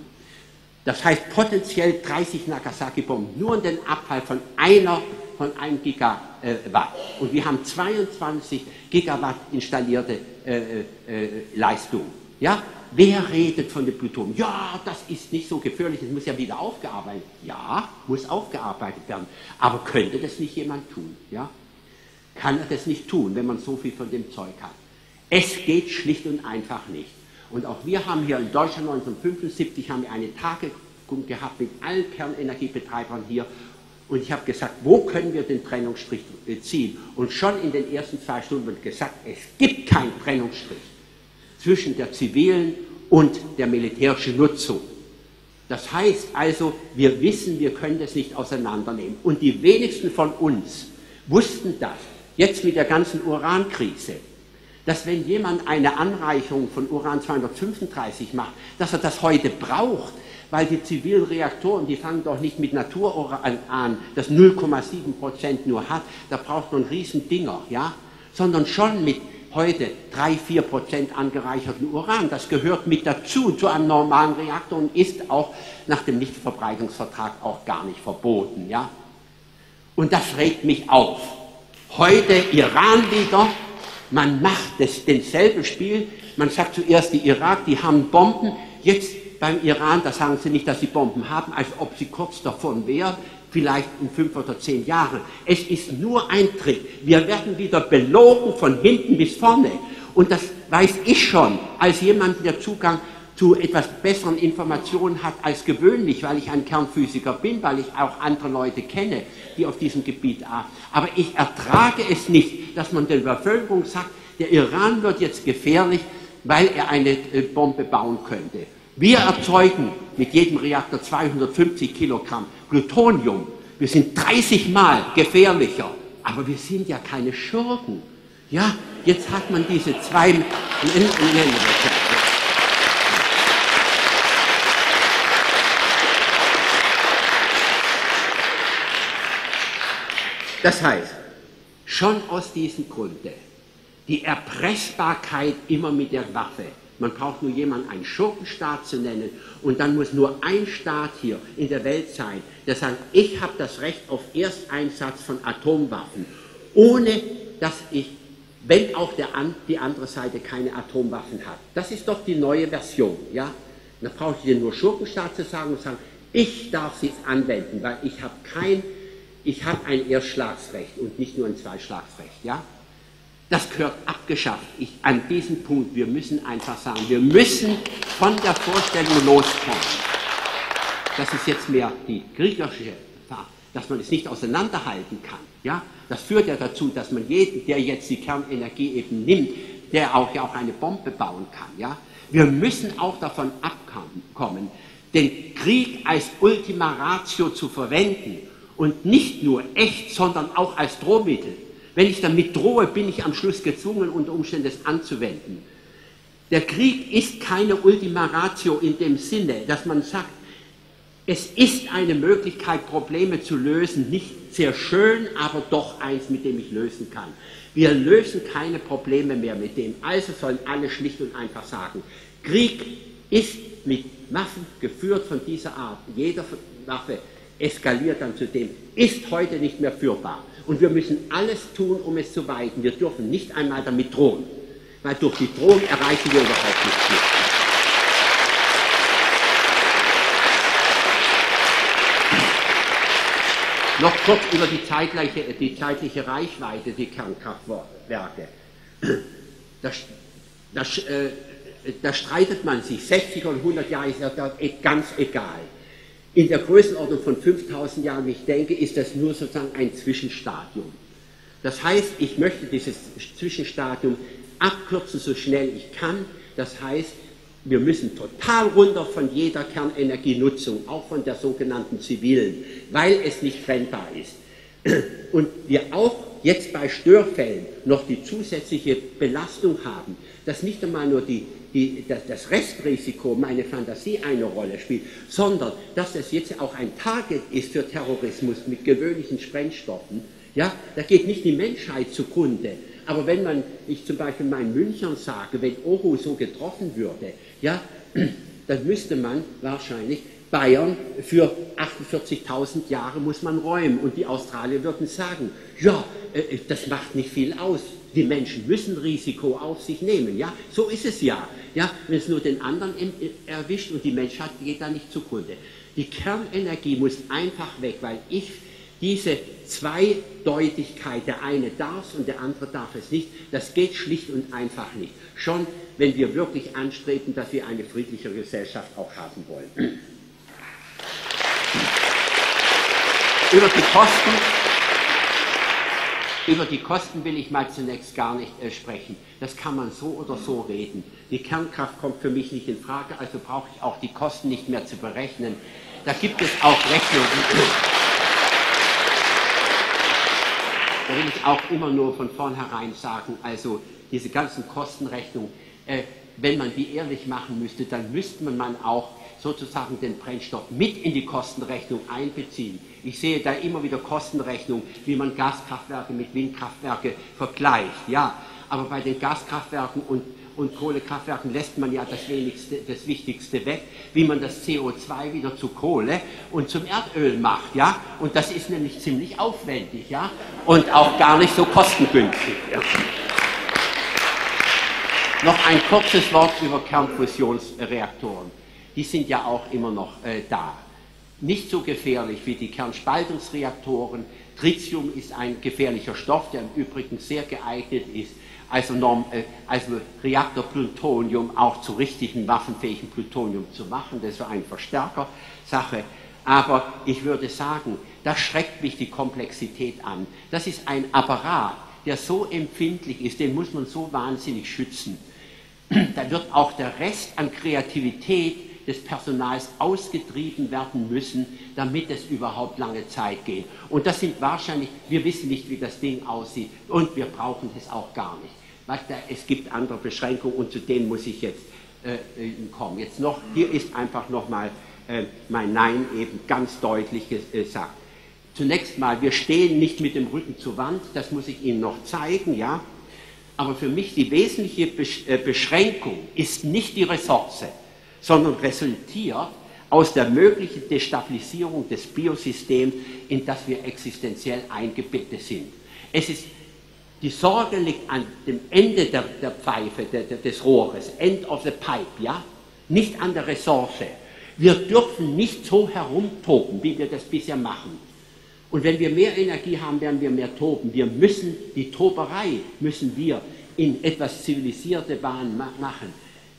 Das heißt potenziell dreißig Nagasaki-Bomben, nur in den Abfall von einer von einem Gigawatt. Und wir haben zweiundzwanzig Gigawatt installierte äh, äh, Leistung. Ja? Wer redet von dem Plutonium? Ja, das ist nicht so gefährlich, das muss ja wieder aufgearbeitet werden. Ja, muss aufgearbeitet werden. Aber könnte das nicht jemand tun? Ja? Kann er das nicht tun, wenn man so viel von dem Zeug hat? Es geht schlicht und einfach nicht. Und auch wir haben hier in Deutschland neunzehnhundertfünfundsiebzig haben wir eine Tagung gehabt mit allen Kernenergiebetreibern hier. Und ich habe gesagt, wo können wir den Trennungsstrich ziehen? Und schon in den ersten zwei Stunden wird gesagt, es gibt keinen Trennungsstrich zwischen der zivilen und der militärischen Nutzung. Das heißt also, wir wissen, wir können das nicht auseinandernehmen. Und die wenigsten von uns wussten das, jetzt mit der ganzen Urankrise, dass wenn jemand eine Anreicherung von Uran zweihundertfünfunddreißig macht, dass er das heute braucht, weil die zivilen Reaktoren, die fangen doch nicht mit Natururan an, das null Komma sieben Prozent nur hat, da braucht man einen riesen Dinger, ja? Sondern schon mit heute drei bis vier Prozent angereicherten Uran, das gehört mit dazu zu einem normalen Reaktor und ist auch nach dem Nichtverbreitungsvertrag auch gar nicht verboten, ja? Und das regt mich auf. Heute Iran wieder, man macht das, denselben Spiel, man sagt zuerst die Irak, die haben Bomben, jetzt beim Iran, da sagen sie nicht, dass sie Bomben haben, als ob sie kurz davon wären, vielleicht in fünf oder zehn Jahren. Es ist nur ein Trick. Wir werden wieder belogen von hinten bis vorne. Und das weiß ich schon, als jemand, der Zugang zu etwas besseren Informationen hat als gewöhnlich, weil ich ein Kernphysiker bin, weil ich auch andere Leute kenne, die auf diesem Gebiet arbeiten. Aber ich ertrage es nicht, dass man der Bevölkerung sagt, der Iran wird jetzt gefährlich, weil er eine Bombe bauen könnte. Wir erzeugen mit jedem Reaktor zweihundertfünfzig Kilogramm Plutonium. Wir sind dreißig Mal gefährlicher, aber wir sind ja keine Schurken. Ja, jetzt hat man diese zwei... Das heißt, schon aus diesem Grunde, die Erpressbarkeit immer mit der Waffe. Man braucht nur jemanden, einen Schurkenstaat zu nennen, und dann muss nur ein Staat hier in der Welt sein, der sagt, ich habe das Recht auf Ersteinsatz von Atomwaffen, ohne dass ich, wenn auch der, die andere Seite keine Atomwaffen hat. Das ist doch die neue Version. Ja? Dann brauche ich dir nur Schurkenstaat zu sagen und sagen, ich darf sie anwenden, weil ich habe kein, ich habe ein Erstschlagsrecht und nicht nur ein Zweischlagsrecht. Ja? Das gehört abgeschafft. Ich, an diesem Punkt, wir müssen einfach sagen, wir müssen von der Vorstellung loskommen. Das ist jetzt mehr die kriegerische Gefahr, dass man es nicht auseinanderhalten kann. Ja? Das führt ja dazu, dass man jeden, der jetzt die Kernenergie eben nimmt, der auch ja auch eine Bombe bauen kann. Ja? Wir müssen auch davon abkommen, den Krieg als Ultima Ratio zu verwenden und nicht nur echt, sondern auch als Drohmittel. Wenn ich damit drohe, bin ich am Schluss gezwungen, unter Umständen das anzuwenden. Der Krieg ist keine Ultima Ratio in dem Sinne, dass man sagt, es ist eine Möglichkeit, Probleme zu lösen, nicht sehr schön, aber doch eins, mit dem ich lösen kann. Wir lösen keine Probleme mehr mit dem, also sollen alle schlicht und einfach sagen, Krieg ist mit Waffen geführt von dieser Art, jeder Waffe eskaliert dann zu dem, ist heute nicht mehr führbar. Und wir müssen alles tun, um es zu weiten, wir dürfen nicht einmal damit drohen, weil durch die Drohung erreichen wir überhaupt nichts mehr. Noch kurz über die zeitliche, die zeitliche Reichweite der Kernkraftwerke. Da, da, da streitet man sich, sechzig oder hundert Jahre ist das ganz egal. In der Größenordnung von fünftausend Jahren, ich denke, ist das nur sozusagen ein Zwischenstadium. Das heißt, ich möchte dieses Zwischenstadium abkürzen, so schnell ich kann. Das heißt, wir müssen total runter von jeder Kernenergienutzung, auch von der sogenannten zivilen, weil es nicht trennbar ist. Und wir auch jetzt bei Störfällen noch die zusätzliche Belastung haben, dass nicht einmal nur die, die, das Restrisiko, meine Fantasie, eine Rolle spielt, sondern dass das jetzt auch ein Target ist für Terrorismus mit gewöhnlichen Sprengstoffen. Ja, da geht nicht die Menschheit zugrunde. Aber wenn man, ich zum Beispiel meinen Münchern sage, wenn Oru so getroffen würde, ja, dann müsste man wahrscheinlich Bayern für achtundvierzigtausend Jahre muss man räumen. Und die Australier würden sagen, ja, das macht nicht viel aus. Die Menschen müssen Risiko auf sich nehmen. Ja, so ist es ja. Ja, wenn es nur den anderen erwischt und die Menschheit geht da nicht zugrunde. Die Kernenergie muss einfach weg, weil ich diese Zweideutigkeit, der eine darf es und der andere darf es nicht, das geht schlicht und einfach nicht. Schon, wenn wir wirklich anstreben, dass wir eine friedliche Gesellschaft auch haben wollen. Über die Kosten, über die Kosten will ich mal zunächst gar nicht äh, sprechen. Das kann man so oder so reden. Die Kernkraft kommt für mich nicht in Frage, also brauche ich auch die Kosten nicht mehr zu berechnen. Da gibt es auch Rechnungen. Da will ich auch immer nur von vornherein sagen, also diese ganzen Kostenrechnungen, äh, wenn man die ehrlich machen müsste, dann müsste man auch sozusagen den Brennstoff mit in die Kostenrechnung einbeziehen. Ich sehe da immer wieder Kostenrechnungen, wie man Gaskraftwerke mit Windkraftwerken vergleicht. Ja, aber bei den Gaskraftwerken und Und Kohlekraftwerken lässt man ja das, wenigste, das Wichtigste weg, wie man das C O zwei wieder zu Kohle und zum Erdöl macht, ja. Und das ist nämlich ziemlich aufwendig, ja, und auch gar nicht so kostengünstig. Ja? Noch ein kurzes Wort über Kernfusionsreaktoren. Die sind ja auch immer noch äh, da. Nicht so gefährlich wie die Kernspaltungsreaktoren. Tritium ist ein gefährlicher Stoff, der im Übrigen sehr geeignet ist, also, Norm, äh, also Reaktor-Plutonium auch zu richtigen waffenfähigen Plutonium zu machen. Das ist so eine Verstärker-Sache. Aber ich würde sagen, da schreckt mich die Komplexität an. Das ist ein Apparat, der so empfindlich ist, den muss man so wahnsinnig schützen. Da wird auch der Rest an Kreativität des Personals ausgetrieben werden müssen, damit es überhaupt lange Zeit geht. Und das sind wahrscheinlich, wir wissen nicht, wie das Ding aussieht und wir brauchen es auch gar nicht. Es gibt andere Beschränkungen und zu denen muss ich jetzt äh, kommen. Jetzt noch, hier ist einfach nochmal äh, mein Nein eben ganz deutlich gesagt. Zunächst mal, wir stehen nicht mit dem Rücken zur Wand, das muss ich Ihnen noch zeigen, ja. Aber für mich die wesentliche Beschränkung ist nicht die Ressource, sondern resultiert aus der möglichen Destabilisierung des Biosystems, in das wir existenziell eingebettet sind. Es ist Die Sorge liegt an dem Ende der, der Pfeife, der, der, des Rohres, end of the pipe, ja? Nicht an der Ressource. Wir dürfen nicht so herumtoben, wie wir das bisher machen. Und wenn wir mehr Energie haben, werden wir mehr toben. Wir müssen, die Toberei müssen wir in etwas zivilisierte Bahnen machen.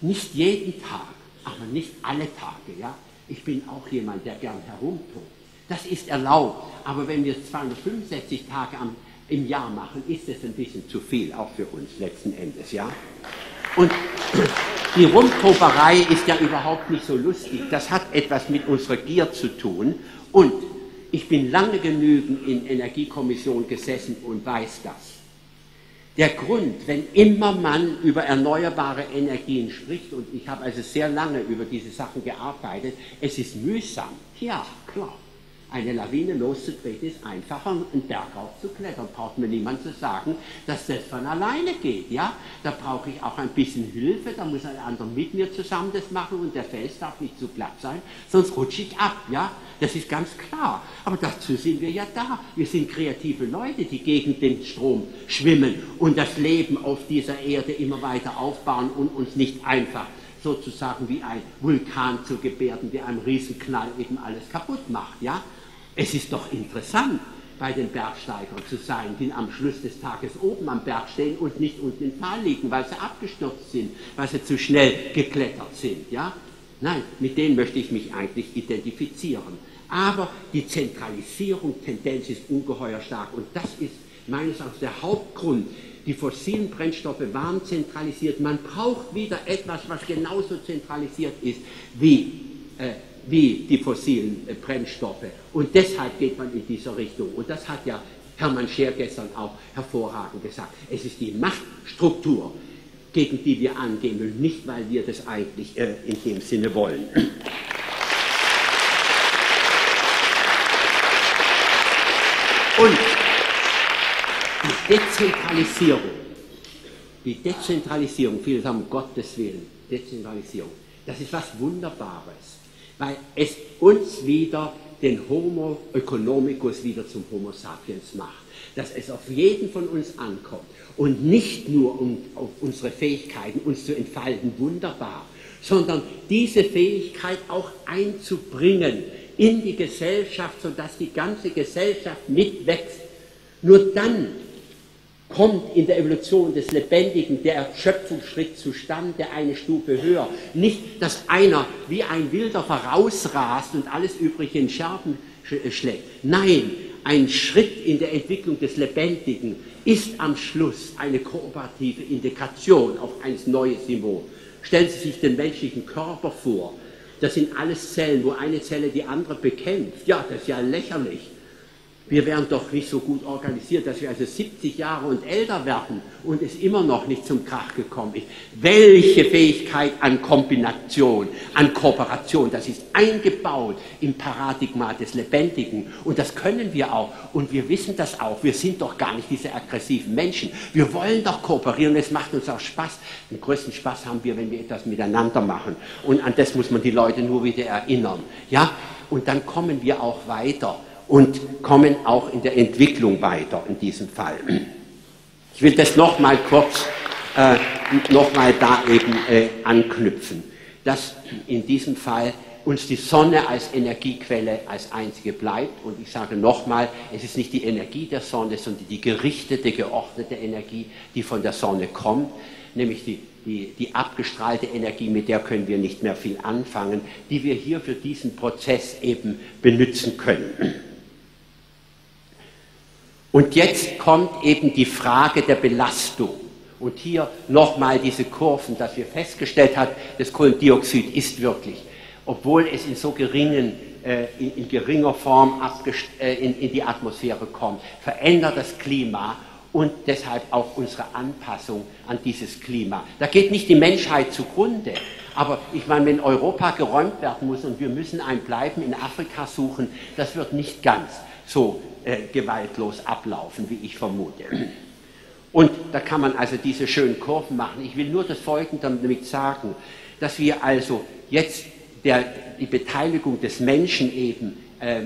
Nicht jeden Tag, aber nicht alle Tage, ja? Ich bin auch jemand, der gern herumtobt. Das ist erlaubt, aber wenn wir zweihundertfünfundsechzig Tage am im Jahr machen, ist es ein bisschen zu viel, auch für uns letzten Endes, ja. Und die Rumtoberei ist ja überhaupt nicht so lustig, das hat etwas mit unserer Gier zu tun und ich bin lange genügend in Energiekommission gesessen und weiß das. Der Grund, wenn immer man über erneuerbare Energien spricht, und ich habe also sehr lange über diese Sachen gearbeitet, es ist mühsam, ja klar. Eine Lawine loszutreten ist einfacher, einen Berg aufzuklettern, braucht mir niemand zu sagen, dass das von alleine geht, ja. Da brauche ich auch ein bisschen Hilfe, da muss ein anderer mit mir zusammen das machen und der Fels darf nicht zu platt sein, sonst rutsche ich ab, ja. Das ist ganz klar, aber dazu sind wir ja da. Wir sind kreative Leute, die gegen den Strom schwimmen und das Leben auf dieser Erde immer weiter aufbauen und uns nicht einfach sozusagen wie ein Vulkan zu gebärden, der einem Riesenknall eben alles kaputt macht, ja. Es ist doch interessant, bei den Bergsteigern zu sein, die am Schluss des Tages oben am Berg stehen und nicht unten im Tal liegen, weil sie abgestürzt sind, weil sie zu schnell geklettert sind. Ja? Nein, mit denen möchte ich mich eigentlich identifizieren. Aber die Zentralisierungstendenz ist ungeheuer stark und das ist meines Erachtens der Hauptgrund. Die fossilen Brennstoffe waren zentralisiert. Man braucht wieder etwas, was genauso zentralisiert ist wie äh, wie die fossilen Brennstoffe. Und deshalb geht man in diese Richtung. Und das hat ja Hermann Scheer gestern auch hervorragend gesagt. Es ist die Machtstruktur, gegen die wir angehen müssen, nicht weil wir das eigentlich äh, in dem Sinne wollen. Und die Dezentralisierung, die Dezentralisierung, viele sagen, um Gottes Willen, Dezentralisierung, das ist was Wunderbares. Weil es uns wieder den Homo economicus wieder zum Homo sapiens macht, dass es auf jeden von uns ankommt und nicht nur um auf unsere Fähigkeiten, uns zu entfalten, wunderbar, sondern diese Fähigkeit auch einzubringen in die Gesellschaft, sodass die ganze Gesellschaft mitwächst. Nur dann kommt in der Evolution des Lebendigen der Schöpfungsschritt zustande, eine Stufe höher. Nicht, dass einer wie ein Wilder vorausrast und alles Übrige in Scherben schlägt. Nein, ein Schritt in der Entwicklung des Lebendigen ist am Schluss eine kooperative Integration auf ein neues Niveau. Stellen Sie sich den menschlichen Körper vor. Das sind alles Zellen, wo eine Zelle die andere bekämpft. Ja, das ist ja lächerlich. Wir wären doch nicht so gut organisiert, dass wir also siebzig Jahre und älter werden und es immer noch nicht zum Krach gekommen ist. Welche Fähigkeit an Kombination, an Kooperation, das ist eingebaut im Paradigma des Lebendigen. Und das können wir auch. Und wir wissen das auch. Wir sind doch gar nicht diese aggressiven Menschen. Wir wollen doch kooperieren. Es macht uns auch Spaß. Den größten Spaß haben wir, wenn wir etwas miteinander machen. Und an das muss man die Leute nur wieder erinnern. Ja? Und dann kommen wir auch weiter. Und kommen auch in der Entwicklung weiter in diesem Fall. Ich will das nochmal kurz, äh, nochmal da eben äh, anknüpfen, dass in diesem Fall uns die Sonne als Energiequelle als einzige bleibt. Und ich sage nochmal, es ist nicht die Energie der Sonne, sondern die gerichtete, geordnete Energie, die von der Sonne kommt, nämlich die Die, die abgestrahlte Energie, mit der können wir nicht mehr viel anfangen, die wir hier für diesen Prozess eben benutzen können. Und jetzt kommt eben die Frage der Belastung. Und hier nochmal diese Kurven, dass wir festgestellt haben, das Kohlendioxid ist wirklich, obwohl es in so geringen, äh, in, in geringer Form äh, in, in die Atmosphäre kommt, verändert das Klima. Und deshalb auch unsere Anpassung an dieses Klima. Da geht nicht die Menschheit zugrunde. Aber ich meine, wenn Europa geräumt werden muss und wir müssen ein Bleiben in Afrika suchen, das wird nicht ganz so äh, gewaltlos ablaufen, wie ich vermute. Und da kann man also diese schönen Kurven machen. Ich will nur das Folgende damit sagen, dass wir also jetzt der, die Beteiligung des Menschen eben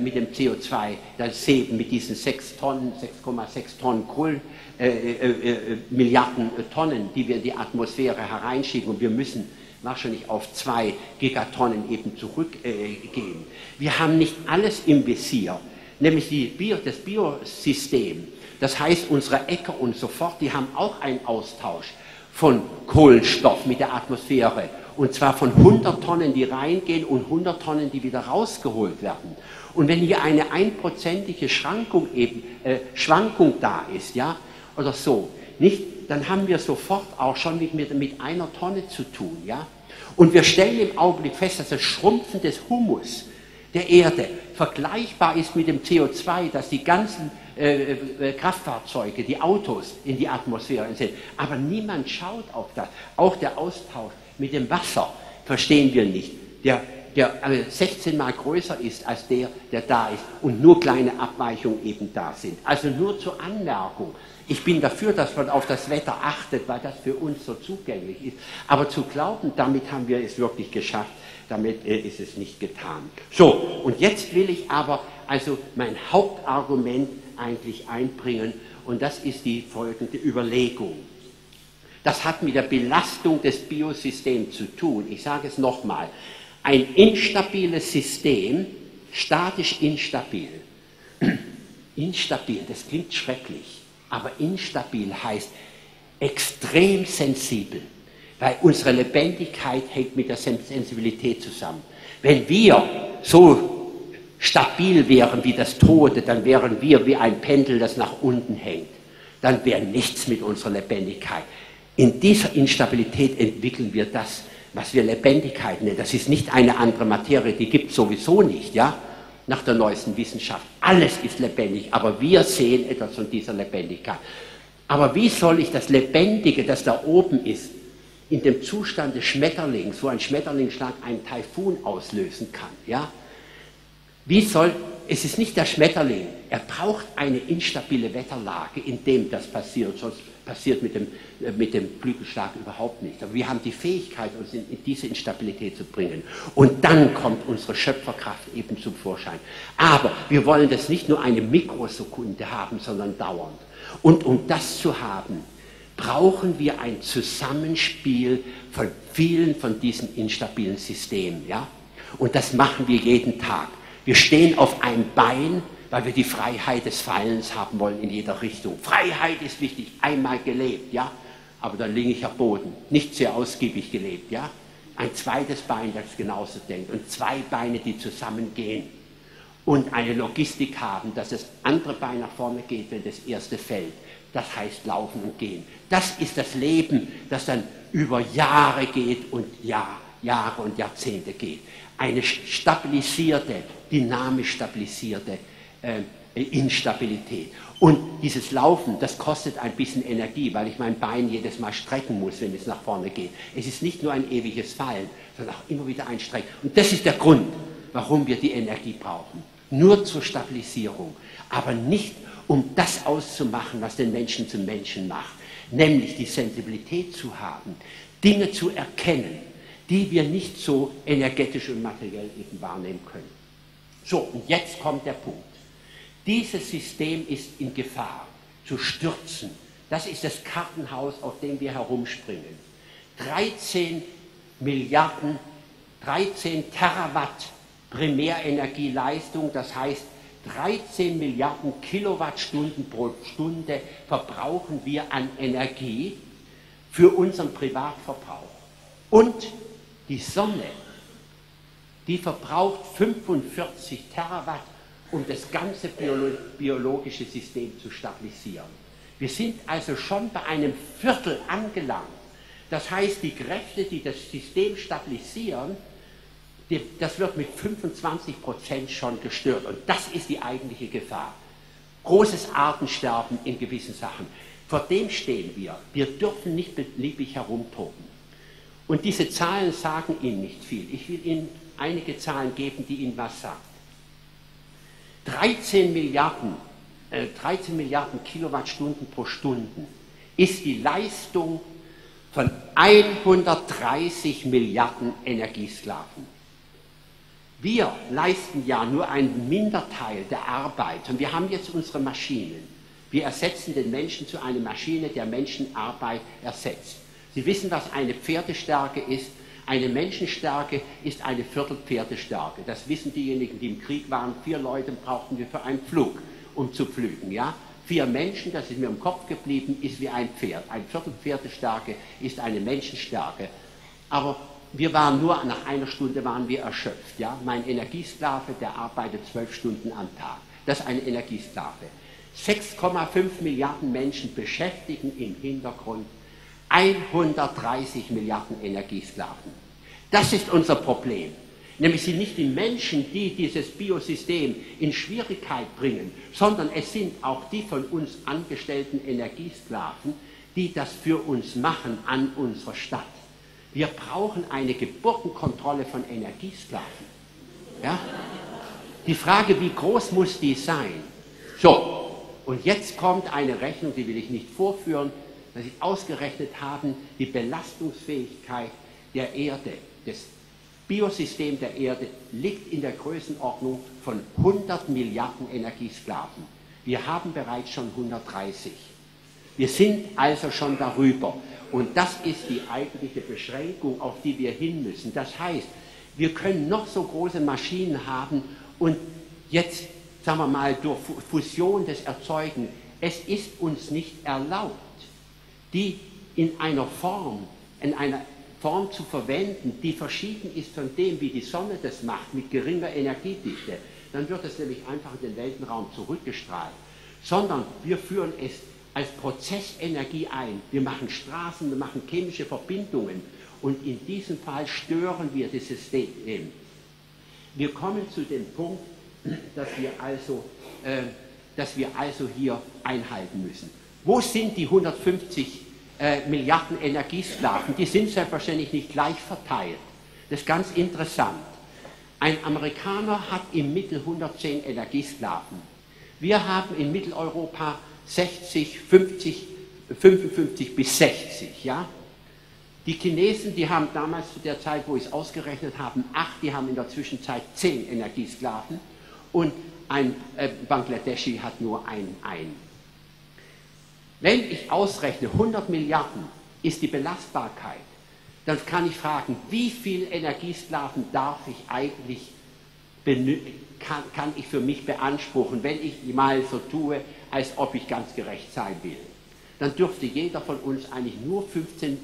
mit dem C O zwei, das eben mit diesen sechs Tonnen, sechs Komma sechs Tonnen Kohl, äh, äh, Milliarden Tonnen, die wir in die Atmosphäre hereinschicken, und wir müssen wahrscheinlich auf zwei Gigatonnen eben zurückgehen. Äh, wir haben nicht alles im Visier, nämlich die Bio, das Biosystem, das heißt unsere Äcker und so fort, die haben auch einen Austausch von Kohlenstoff mit der Atmosphäre. Und zwar von hundert Tonnen, die reingehen und hundert Tonnen, die wieder rausgeholt werden. Und wenn hier eine einprozentige Schwankung eben, äh, Schwankung da ist, ja, oder so, nicht, dann haben wir sofort auch schon mit, mit einer Tonne zu tun, ja. Und wir stellen im Augenblick fest, dass das Schrumpfen des Humus der Erde vergleichbar ist mit dem C O zwei, das die ganzen äh, Kraftfahrzeuge, die Autos in die Atmosphäre entsetzen. Aber niemand schaut auf das. Auch der Austausch mit dem Wasser verstehen wir nicht. Der, der sechzehn Mal größer ist als der, der da ist und nur kleine Abweichungen eben da sind. Also nur zur Anmerkung. Ich bin dafür, dass man auf das Wetter achtet, weil das für uns so zugänglich ist. Aber zu glauben, damit haben wir es wirklich geschafft, damit äh, ist es nicht getan. So, und jetzt will ich aber also mein Hauptargument eigentlich einbringen, und das ist die folgende Überlegung. Das hat mit der Belastung des Biosystems zu tun. Ich sage es nochmal, ein instabiles System, statisch instabil. Instabil, das klingt schrecklich, aber instabil heißt extrem sensibel, weil unsere Lebendigkeit hängt mit der Sensibilität zusammen. Wenn wir so stabil wären wie das Tote, dann wären wir wie ein Pendel, das nach unten hängt. Dann wäre nichts mit unserer Lebendigkeit. In dieser Instabilität entwickeln wir das, was wir Lebendigkeit nennen. Das ist nicht eine andere Materie, die gibt es sowieso nicht, ja? Nach der neuesten Wissenschaft. Alles ist lebendig, aber wir sehen etwas von dieser Lebendigkeit. Aber wie soll ich das Lebendige, das da oben ist, in dem Zustand des Schmetterlings, wo ein Schmetterlingsschlag einen Taifun auslösen kann, ja? Wie soll, es ist nicht der Schmetterling, er braucht eine instabile Wetterlage, in dem das passiert, sonst passiert mit dem, mit dem Flügelschlag überhaupt nicht. Aber wir haben die Fähigkeit, uns in diese Instabilität zu bringen. Und dann kommt unsere Schöpferkraft eben zum Vorschein. Aber wir wollen das nicht nur eine Mikrosekunde haben, sondern dauernd. Und um das zu haben, brauchen wir ein Zusammenspiel von vielen von diesen instabilen Systemen. Ja? Und das machen wir jeden Tag. Wir stehen auf einem Bein, weil wir die Freiheit des Fallens haben wollen in jeder Richtung. Freiheit ist wichtig, einmal gelebt, ja, aber dann liege ich am Boden, nicht sehr ausgiebig gelebt, ja. Ein zweites Bein, das genauso denkt, und zwei Beine, die zusammengehen und eine Logistik haben, dass das andere Bein nach vorne geht, wenn das erste fällt. Das heißt Laufen und Gehen. Das ist das Leben, das dann über Jahre geht und Jahr, Jahre und Jahrzehnte geht. Eine stabilisierte, dynamisch stabilisierte äh, Instabilität. Und dieses Laufen, das kostet ein bisschen Energie, weil ich mein Bein jedes Mal strecken muss, wenn es nach vorne geht. Es ist nicht nur ein ewiges Fallen, sondern auch immer wieder ein Strecken. Und das ist der Grund, warum wir die Energie brauchen. Nur zur Stabilisierung, aber nicht, um das auszumachen, was den Menschen zum Menschen macht. Nämlich die Sensibilität zu haben, Dinge zu erkennen, die wir nicht so energetisch und materiell eben wahrnehmen können. So, und jetzt kommt der Punkt. Dieses System ist in Gefahr zu stürzen. Das ist das Kartenhaus, auf dem wir herumspringen. dreizehn Milliarden, dreizehn Terawatt Primärenergieleistung, das heißt dreizehn Milliarden Kilowattstunden pro Stunde verbrauchen wir an Energie für unseren Privatverbrauch. Und die Sonne, die verbraucht fünfundvierzig Terawatt, um das ganze biolo biologische System zu stabilisieren. Wir sind also schon bei einem Viertel angelangt. Das heißt, die Kräfte, die das System stabilisieren, die, das wird mit fünfundzwanzig Prozent schon gestört. Und das ist die eigentliche Gefahr. Großes Artensterben in gewissen Sachen. Vor dem stehen wir. Wir dürfen nicht beliebig herumtoben. Und diese Zahlen sagen Ihnen nicht viel. Ich will Ihnen einige Zahlen geben, die Ihnen was sagen. dreizehn Milliarden, äh, dreizehn Milliarden Kilowattstunden pro Stunde ist die Leistung von hundertdreißig Milliarden Energiesklaven. Wir leisten ja nur einen Minderteil der Arbeit. Und wir haben jetzt unsere Maschinen. Wir ersetzen den Menschen zu einer Maschine, der Menschenarbeit ersetzt. Sie wissen, was eine Pferdestärke ist. Eine Menschenstärke ist eine Viertelpferdestärke. Das wissen diejenigen, die im Krieg waren. Vier Leute brauchten wir für einen Pflug, um zu pflügen. Ja? Vier Menschen, das ist mir im Kopf geblieben, ist wie ein Pferd. Eine Viertelpferdestärke ist eine Menschenstärke. Aber wir waren nur, nach einer Stunde waren wir erschöpft. Ja? Mein Energiesklave, der arbeitet zwölf Stunden am Tag. Das ist ein Energiesklave. sechs Komma fünf Milliarden Menschen beschäftigen im Hintergrund hundertdreißig Milliarden Energiesklaven. Das ist unser Problem. Nämlich sind nicht die Menschen, die dieses Biosystem in Schwierigkeit bringen, sondern es sind auch die von uns angestellten Energiesklaven, die das für uns machen an unserer Stadt. Wir brauchen eine Geburtenkontrolle von Energiesklaven. Ja? Die Frage, wie groß muss die sein? So, und jetzt kommt eine Rechnung, die will ich nicht vorführen, dass sie ausgerechnet haben, die Belastungsfähigkeit der Erde, des Biosystem der Erde, liegt in der Größenordnung von hundert Milliarden Energiesklaven. Wir haben bereits schon hundertdreißig. Wir sind also schon darüber. Und das ist die eigentliche Beschränkung, auf die wir hin müssen. Das heißt, wir können noch so große Maschinen haben und jetzt, sagen wir mal, durch Fusion das erzeugen. Es ist uns nicht erlaubt, die in einer Form, in einer Form zu verwenden, die verschieden ist von dem, wie die Sonne das macht, mit geringer Energiedichte. Dann wird es nämlich einfach in den Weltenraum zurückgestrahlt. Sondern wir führen es als Prozessenergie ein. Wir machen Straßen, wir machen chemische Verbindungen. Und in diesem Fall stören wir das System. Wir kommen zu dem Punkt, dass wir also, äh, dass wir also hier einhalten müssen. Wo sind die hundertfünfzig Äh, Milliarden Energiesklaven? Die sind selbstverständlich nicht gleich verteilt. Das ist ganz interessant. Ein Amerikaner hat im Mittel hundertzehn Energiesklaven. Wir haben in Mitteleuropa sechzig, fünfzig, fünfundfünfzig bis sechzig. Ja? Die Chinesen, die haben damals zu der Zeit, wo ich es ausgerechnet habe, acht, die haben in der Zwischenzeit zehn Energiesklaven und ein äh, Bangladeschi hat nur einen. einen. Wenn ich ausrechne, hundert Milliarden ist die Belastbarkeit, dann kann ich fragen, wie viel Energiesklaven darf ich eigentlich, kann, kann ich für mich beanspruchen, wenn ich mal so tue, als ob ich ganz gerecht sein will. Dann dürfte jeder von uns eigentlich nur fünfzehn,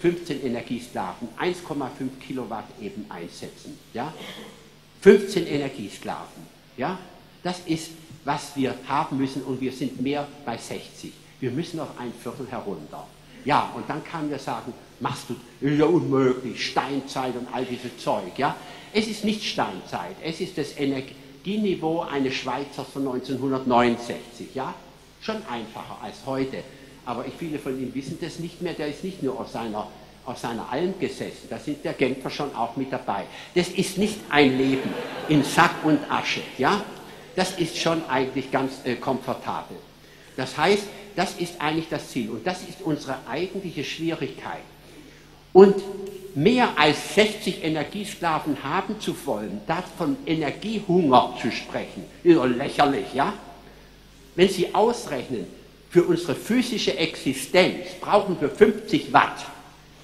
fünfzehn Energiesklaven, eins Komma fünf Kilowatt eben einsetzen. Ja? fünfzehn Energiesklaven, ja? Das ist, was wir haben müssen, und wir sind mehr bei sechzig. Wir müssen auf ein Viertel herunter. Ja, und dann kann man sagen, machst du, ja unmöglich, Steinzeit und all dieses Zeug. Ja? Es ist nicht Steinzeit, es ist das Energieniveau eines Schweizers von neunzehnhundertneunundsechzig. Ja? Schon einfacher als heute, aber ich, viele von Ihnen wissen das nicht mehr, der ist nicht nur auf seiner, auf seiner Alm gesessen, da sind der Genfer schon auch mit dabei. Das ist nicht ein Leben in Sack und Asche. Ja? Das ist schon eigentlich ganz äh, komfortabel. Das heißt, das ist eigentlich das Ziel und das ist unsere eigentliche Schwierigkeit. Und mehr als sechzig Energiesklaven haben zu wollen, davon Energiehunger zu sprechen, ist doch lächerlich, ja? Wenn Sie ausrechnen, für unsere physische Existenz brauchen wir fünfzig Watt.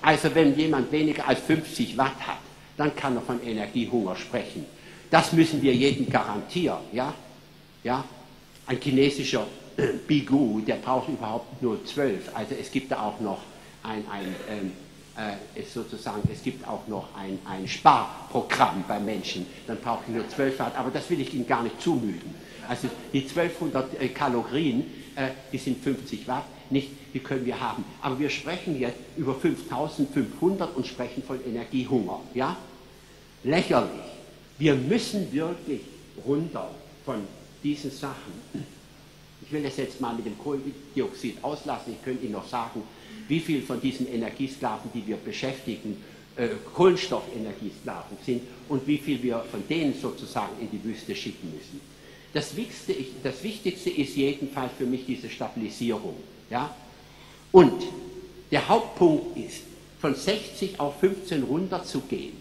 Also wenn jemand weniger als fünfzig Watt hat, dann kann er von Energiehunger sprechen. Das müssen wir jedem garantieren, ja? Ja, ein chinesischer Bigu, der braucht überhaupt nur zwölf. Also es gibt da auch noch ein, ein äh, äh, sozusagen, es gibt auch noch ein, ein Sparprogramm bei Menschen. Dann braucht ich nur zwölf Watt, aber das will ich Ihnen gar nicht zumuten. Also die zwölfhundert äh, Kalorien, äh, die sind fünfzig Watt, nicht, die können wir haben. Aber wir sprechen jetzt über fünftausendfünfhundert und sprechen von Energiehunger, ja? Lächerlich. Wir müssen wirklich runter von diesen Sachen. Ich will das jetzt mal mit dem Kohlendioxid auslassen. Ich könnte Ihnen noch sagen, wie viel von diesen Energiesklaven, die wir beschäftigen, äh, Kohlenstoffenergiesklaven sind und wie viel wir von denen sozusagen in die Wüste schicken müssen. Das Wichtigste, das Wichtigste ist jedenfalls für mich diese Stabilisierung. Ja? Und der Hauptpunkt ist, von sechzig auf fünfzehn runterzugehen,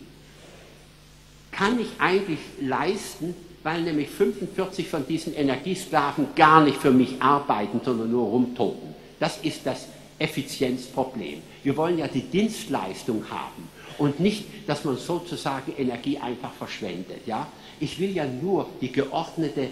kann ich eigentlich leisten, weil nämlich fünfundvierzig von diesen Energiesklaven gar nicht für mich arbeiten, sondern nur rumtoben. Das ist das Effizienzproblem. Wir wollen ja die Dienstleistung haben und nicht, dass man sozusagen Energie einfach verschwendet. Ja? Ich will ja nur die geordnete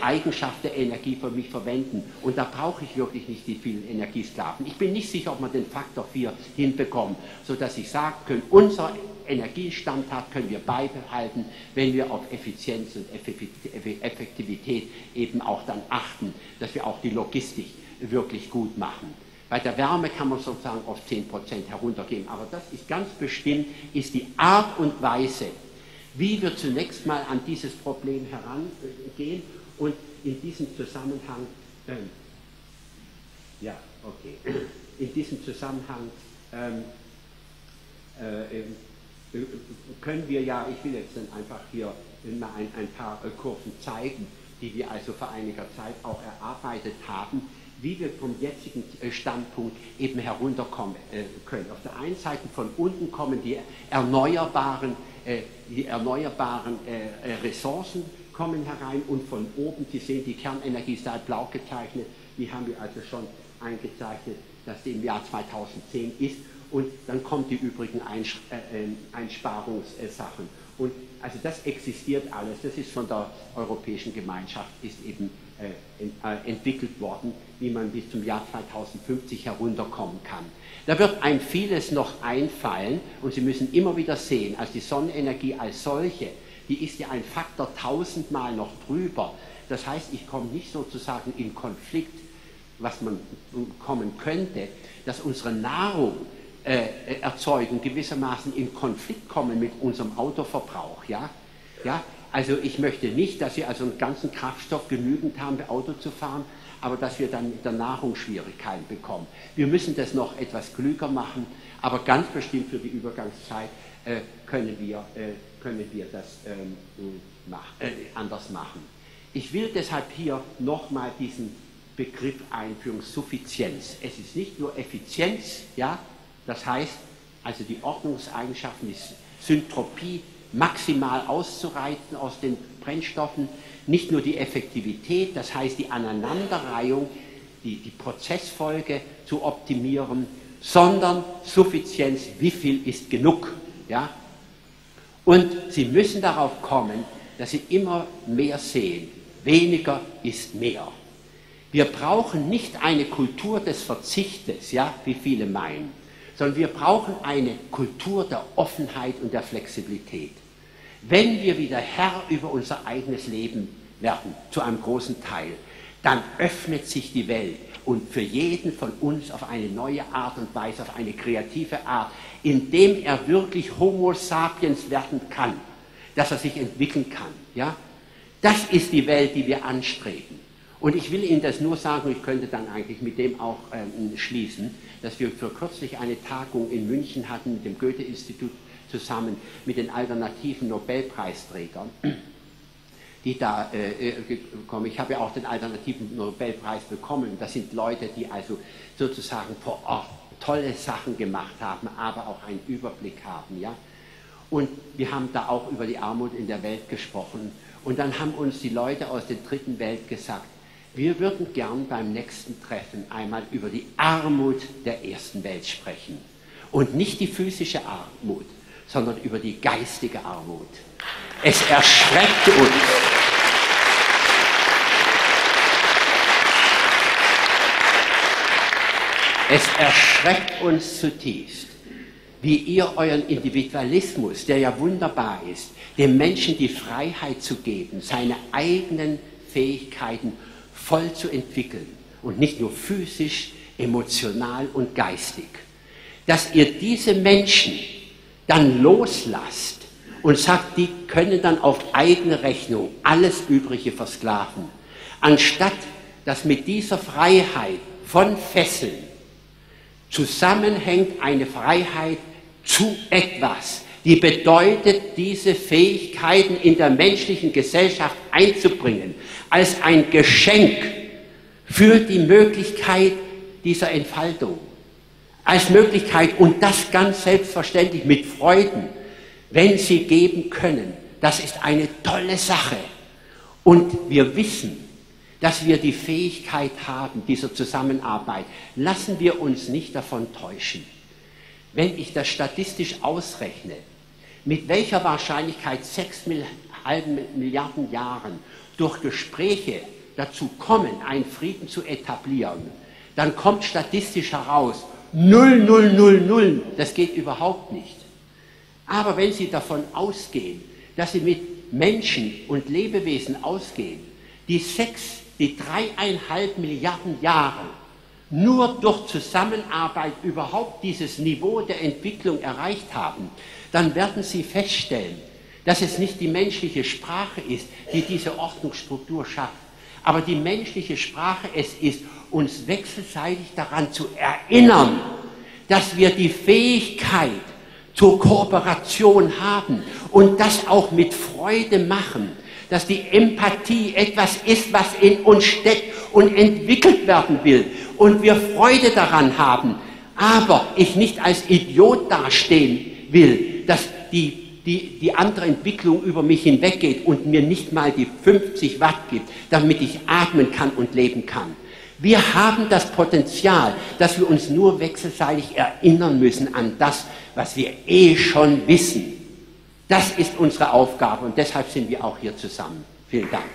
Eigenschaft der Energie für mich verwenden und da brauche ich wirklich nicht die vielen Energiesklaven. Ich bin nicht sicher, ob man den Faktor vier hinbekommt, sodass ich sage, können unser Energiestandard können wir beibehalten, wenn wir auf Effizienz und Effektivität eben auch dann achten, dass wir auch die Logistik wirklich gut machen. Bei der Wärme kann man sozusagen auf zehn Prozent heruntergehen, aber das ist ganz bestimmt, ist die Art und Weise, wie wir zunächst mal an dieses Problem herangehen und in diesem Zusammenhang, ähm, ja, okay, in diesem Zusammenhang ähm, äh, äh, können wir ja, ich will jetzt dann einfach hier mal ein, ein paar Kurven zeigen, die wir also vor einiger Zeit auch erarbeitet haben, wie wir vom jetzigen Standpunkt eben herunterkommen äh, können. Auf der einen Seite von unten kommen die erneuerbaren, äh, die erneuerbaren äh, Ressourcen kommen herein und von oben, Sie sehen, die Kernenergie ist da blau gezeichnet, die haben wir also schon eingezeichnet, dass die im Jahr zweitausendzehn ist, und dann kommen die übrigen Einsch äh, äh, Einsparungssachen. Und also das existiert alles, das ist von der Europäischen Gemeinschaft, ist eben äh, ent, äh, entwickelt worden, wie man bis zum Jahr zweitausendfünfzig herunterkommen kann. Da wird einem vieles noch einfallen, und Sie müssen immer wieder sehen, also die Sonnenenergie als solche, die ist ja ein Faktor tausendmal noch drüber. Das heißt, ich komme nicht sozusagen in Konflikt, was man kommen könnte, dass unsere Nahrung, Äh, Erzeugung gewissermaßen in Konflikt kommen mit unserem Autoverbrauch. Ja? Ja? Also ich möchte nicht, dass wir also einen ganzen Kraftstoff genügend haben, Auto zu fahren, aber dass wir dann mit der Nahrung Schwierigkeiten bekommen. Wir müssen das noch etwas klüger machen, aber ganz bestimmt für die Übergangszeit äh, können wir, äh, können wir das ähm, mach, äh, anders machen. Ich will deshalb hier nochmal diesen Begriff Einführung, Suffizienz. Es ist nicht nur Effizienz, ja, das heißt, also die Ordnungseigenschaften, die Syntropie maximal auszureizen aus den Brennstoffen, nicht nur die Effektivität, das heißt die Aneinanderreihung, die, die Prozessfolge zu optimieren, sondern Suffizienz, wie viel ist genug. Ja? Und Sie müssen darauf kommen, dass Sie immer mehr sehen, weniger ist mehr. Wir brauchen nicht eine Kultur des Verzichtes, ja, wie viele meinen, sondern wir brauchen eine Kultur der Offenheit und der Flexibilität. Wenn wir wieder Herr über unser eigenes Leben werden, zu einem großen Teil, dann öffnet sich die Welt und für jeden von uns auf eine neue Art und Weise, auf eine kreative Art, indem er wirklich Homo sapiens werden kann, dass er sich entwickeln kann. Ja? Das ist die Welt, die wir anstreben. Und ich will Ihnen das nur sagen, ich könnte dann eigentlich mit dem auch ähm, schließen, dass wir für kürzlich eine Tagung in München hatten mit dem Goethe-Institut zusammen, mit den alternativen Nobelpreisträgern, die da äh, kommen. Ich habe ja auch den alternativen Nobelpreis bekommen. Das sind Leute, die also sozusagen vor Ort tolle Sachen gemacht haben, aber auch einen Überblick haben. Ja? Und wir haben da auch über die Armut in der Welt gesprochen. Und dann haben uns die Leute aus der dritten Welt gesagt, wir würden gern beim nächsten Treffen einmal über die Armut der ersten Welt sprechen. Und nicht die physische Armut, sondern über die geistige Armut. Es erschreckt uns. Es erschreckt uns zutiefst, wie ihr euren Individualismus, der ja wunderbar ist, dem Menschen die Freiheit zu geben, seine eigenen Fähigkeiten voll zu entwickeln und nicht nur physisch, emotional und geistig, dass ihr diese Menschen dann loslasst und sagt, die können dann auf eigene Rechnung alles Übrige versklaven, anstatt dass mit dieser Freiheit von Fesseln zusammenhängt eine Freiheit zu etwas, die bedeutet, diese Fähigkeiten in der menschlichen Gesellschaft einzubringen, als ein Geschenk für die Möglichkeit dieser Entfaltung, als Möglichkeit, und das ganz selbstverständlich mit Freuden, wenn sie geben können. Das ist eine tolle Sache. Und wir wissen, dass wir die Fähigkeit haben, dieser Zusammenarbeit. Lassen wir uns nicht davon täuschen. Wenn ich das statistisch ausrechne, mit welcher Wahrscheinlichkeit sechs Milliarden Jahren durch Gespräche dazu kommen, einen Frieden zu etablieren, dann kommt statistisch heraus, null, null, null, null, das geht überhaupt nicht. Aber wenn Sie davon ausgehen, dass Sie mit Menschen und Lebewesen ausgehen, die sechs, die dreieinhalb Milliarden Jahre nur durch Zusammenarbeit überhaupt dieses Niveau der Entwicklung erreicht haben, dann werden Sie feststellen, dass es nicht die menschliche Sprache ist, die diese Ordnungsstruktur schafft, aber die menschliche Sprache es ist, uns wechselseitig daran zu erinnern, dass wir die Fähigkeit zur Kooperation haben und das auch mit Freude machen, dass die Empathie etwas ist, was in uns steckt und entwickelt werden will und wir Freude daran haben, aber ich nicht als Idiot dastehen will, dass die Die, die andere Entwicklung über mich hinweggeht und mir nicht mal die fünfzig Watt gibt, damit ich atmen kann und leben kann. Wir haben das Potenzial, dass wir uns nur wechselseitig erinnern müssen an das, was wir eh schon wissen. Das ist unsere Aufgabe und deshalb sind wir auch hier zusammen. Vielen Dank.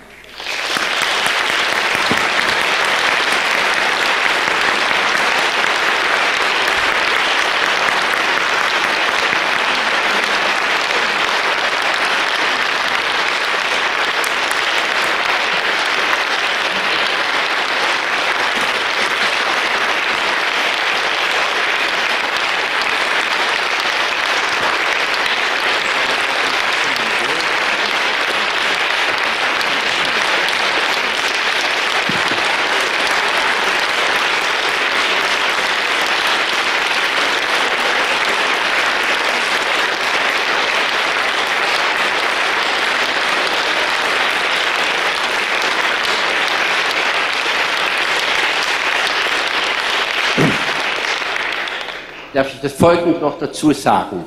Darf ich das Folgende noch dazu sagen?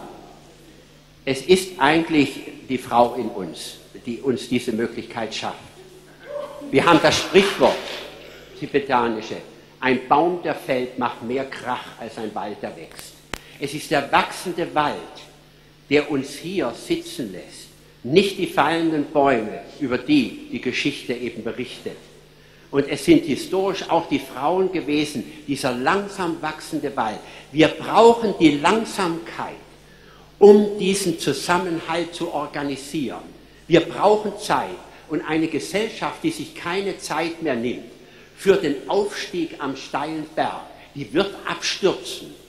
Es ist eigentlich die Frau in uns, die uns diese Möglichkeit schafft. Wir haben das Sprichwort, tibetanische, ein Baum, der fällt, macht mehr Krach als ein Wald, der wächst. Es ist der wachsende Wald, der uns hier sitzen lässt, nicht die fallenden Bäume, über die die Geschichte eben berichtet. Und es sind historisch auch die Frauen gewesen, dieser langsam wachsende Wald. Wir brauchen die Langsamkeit, um diesen Zusammenhalt zu organisieren. Wir brauchen Zeit und eine Gesellschaft, die sich keine Zeit mehr nimmt für den Aufstieg am steilen Berg, die wird abstürzen.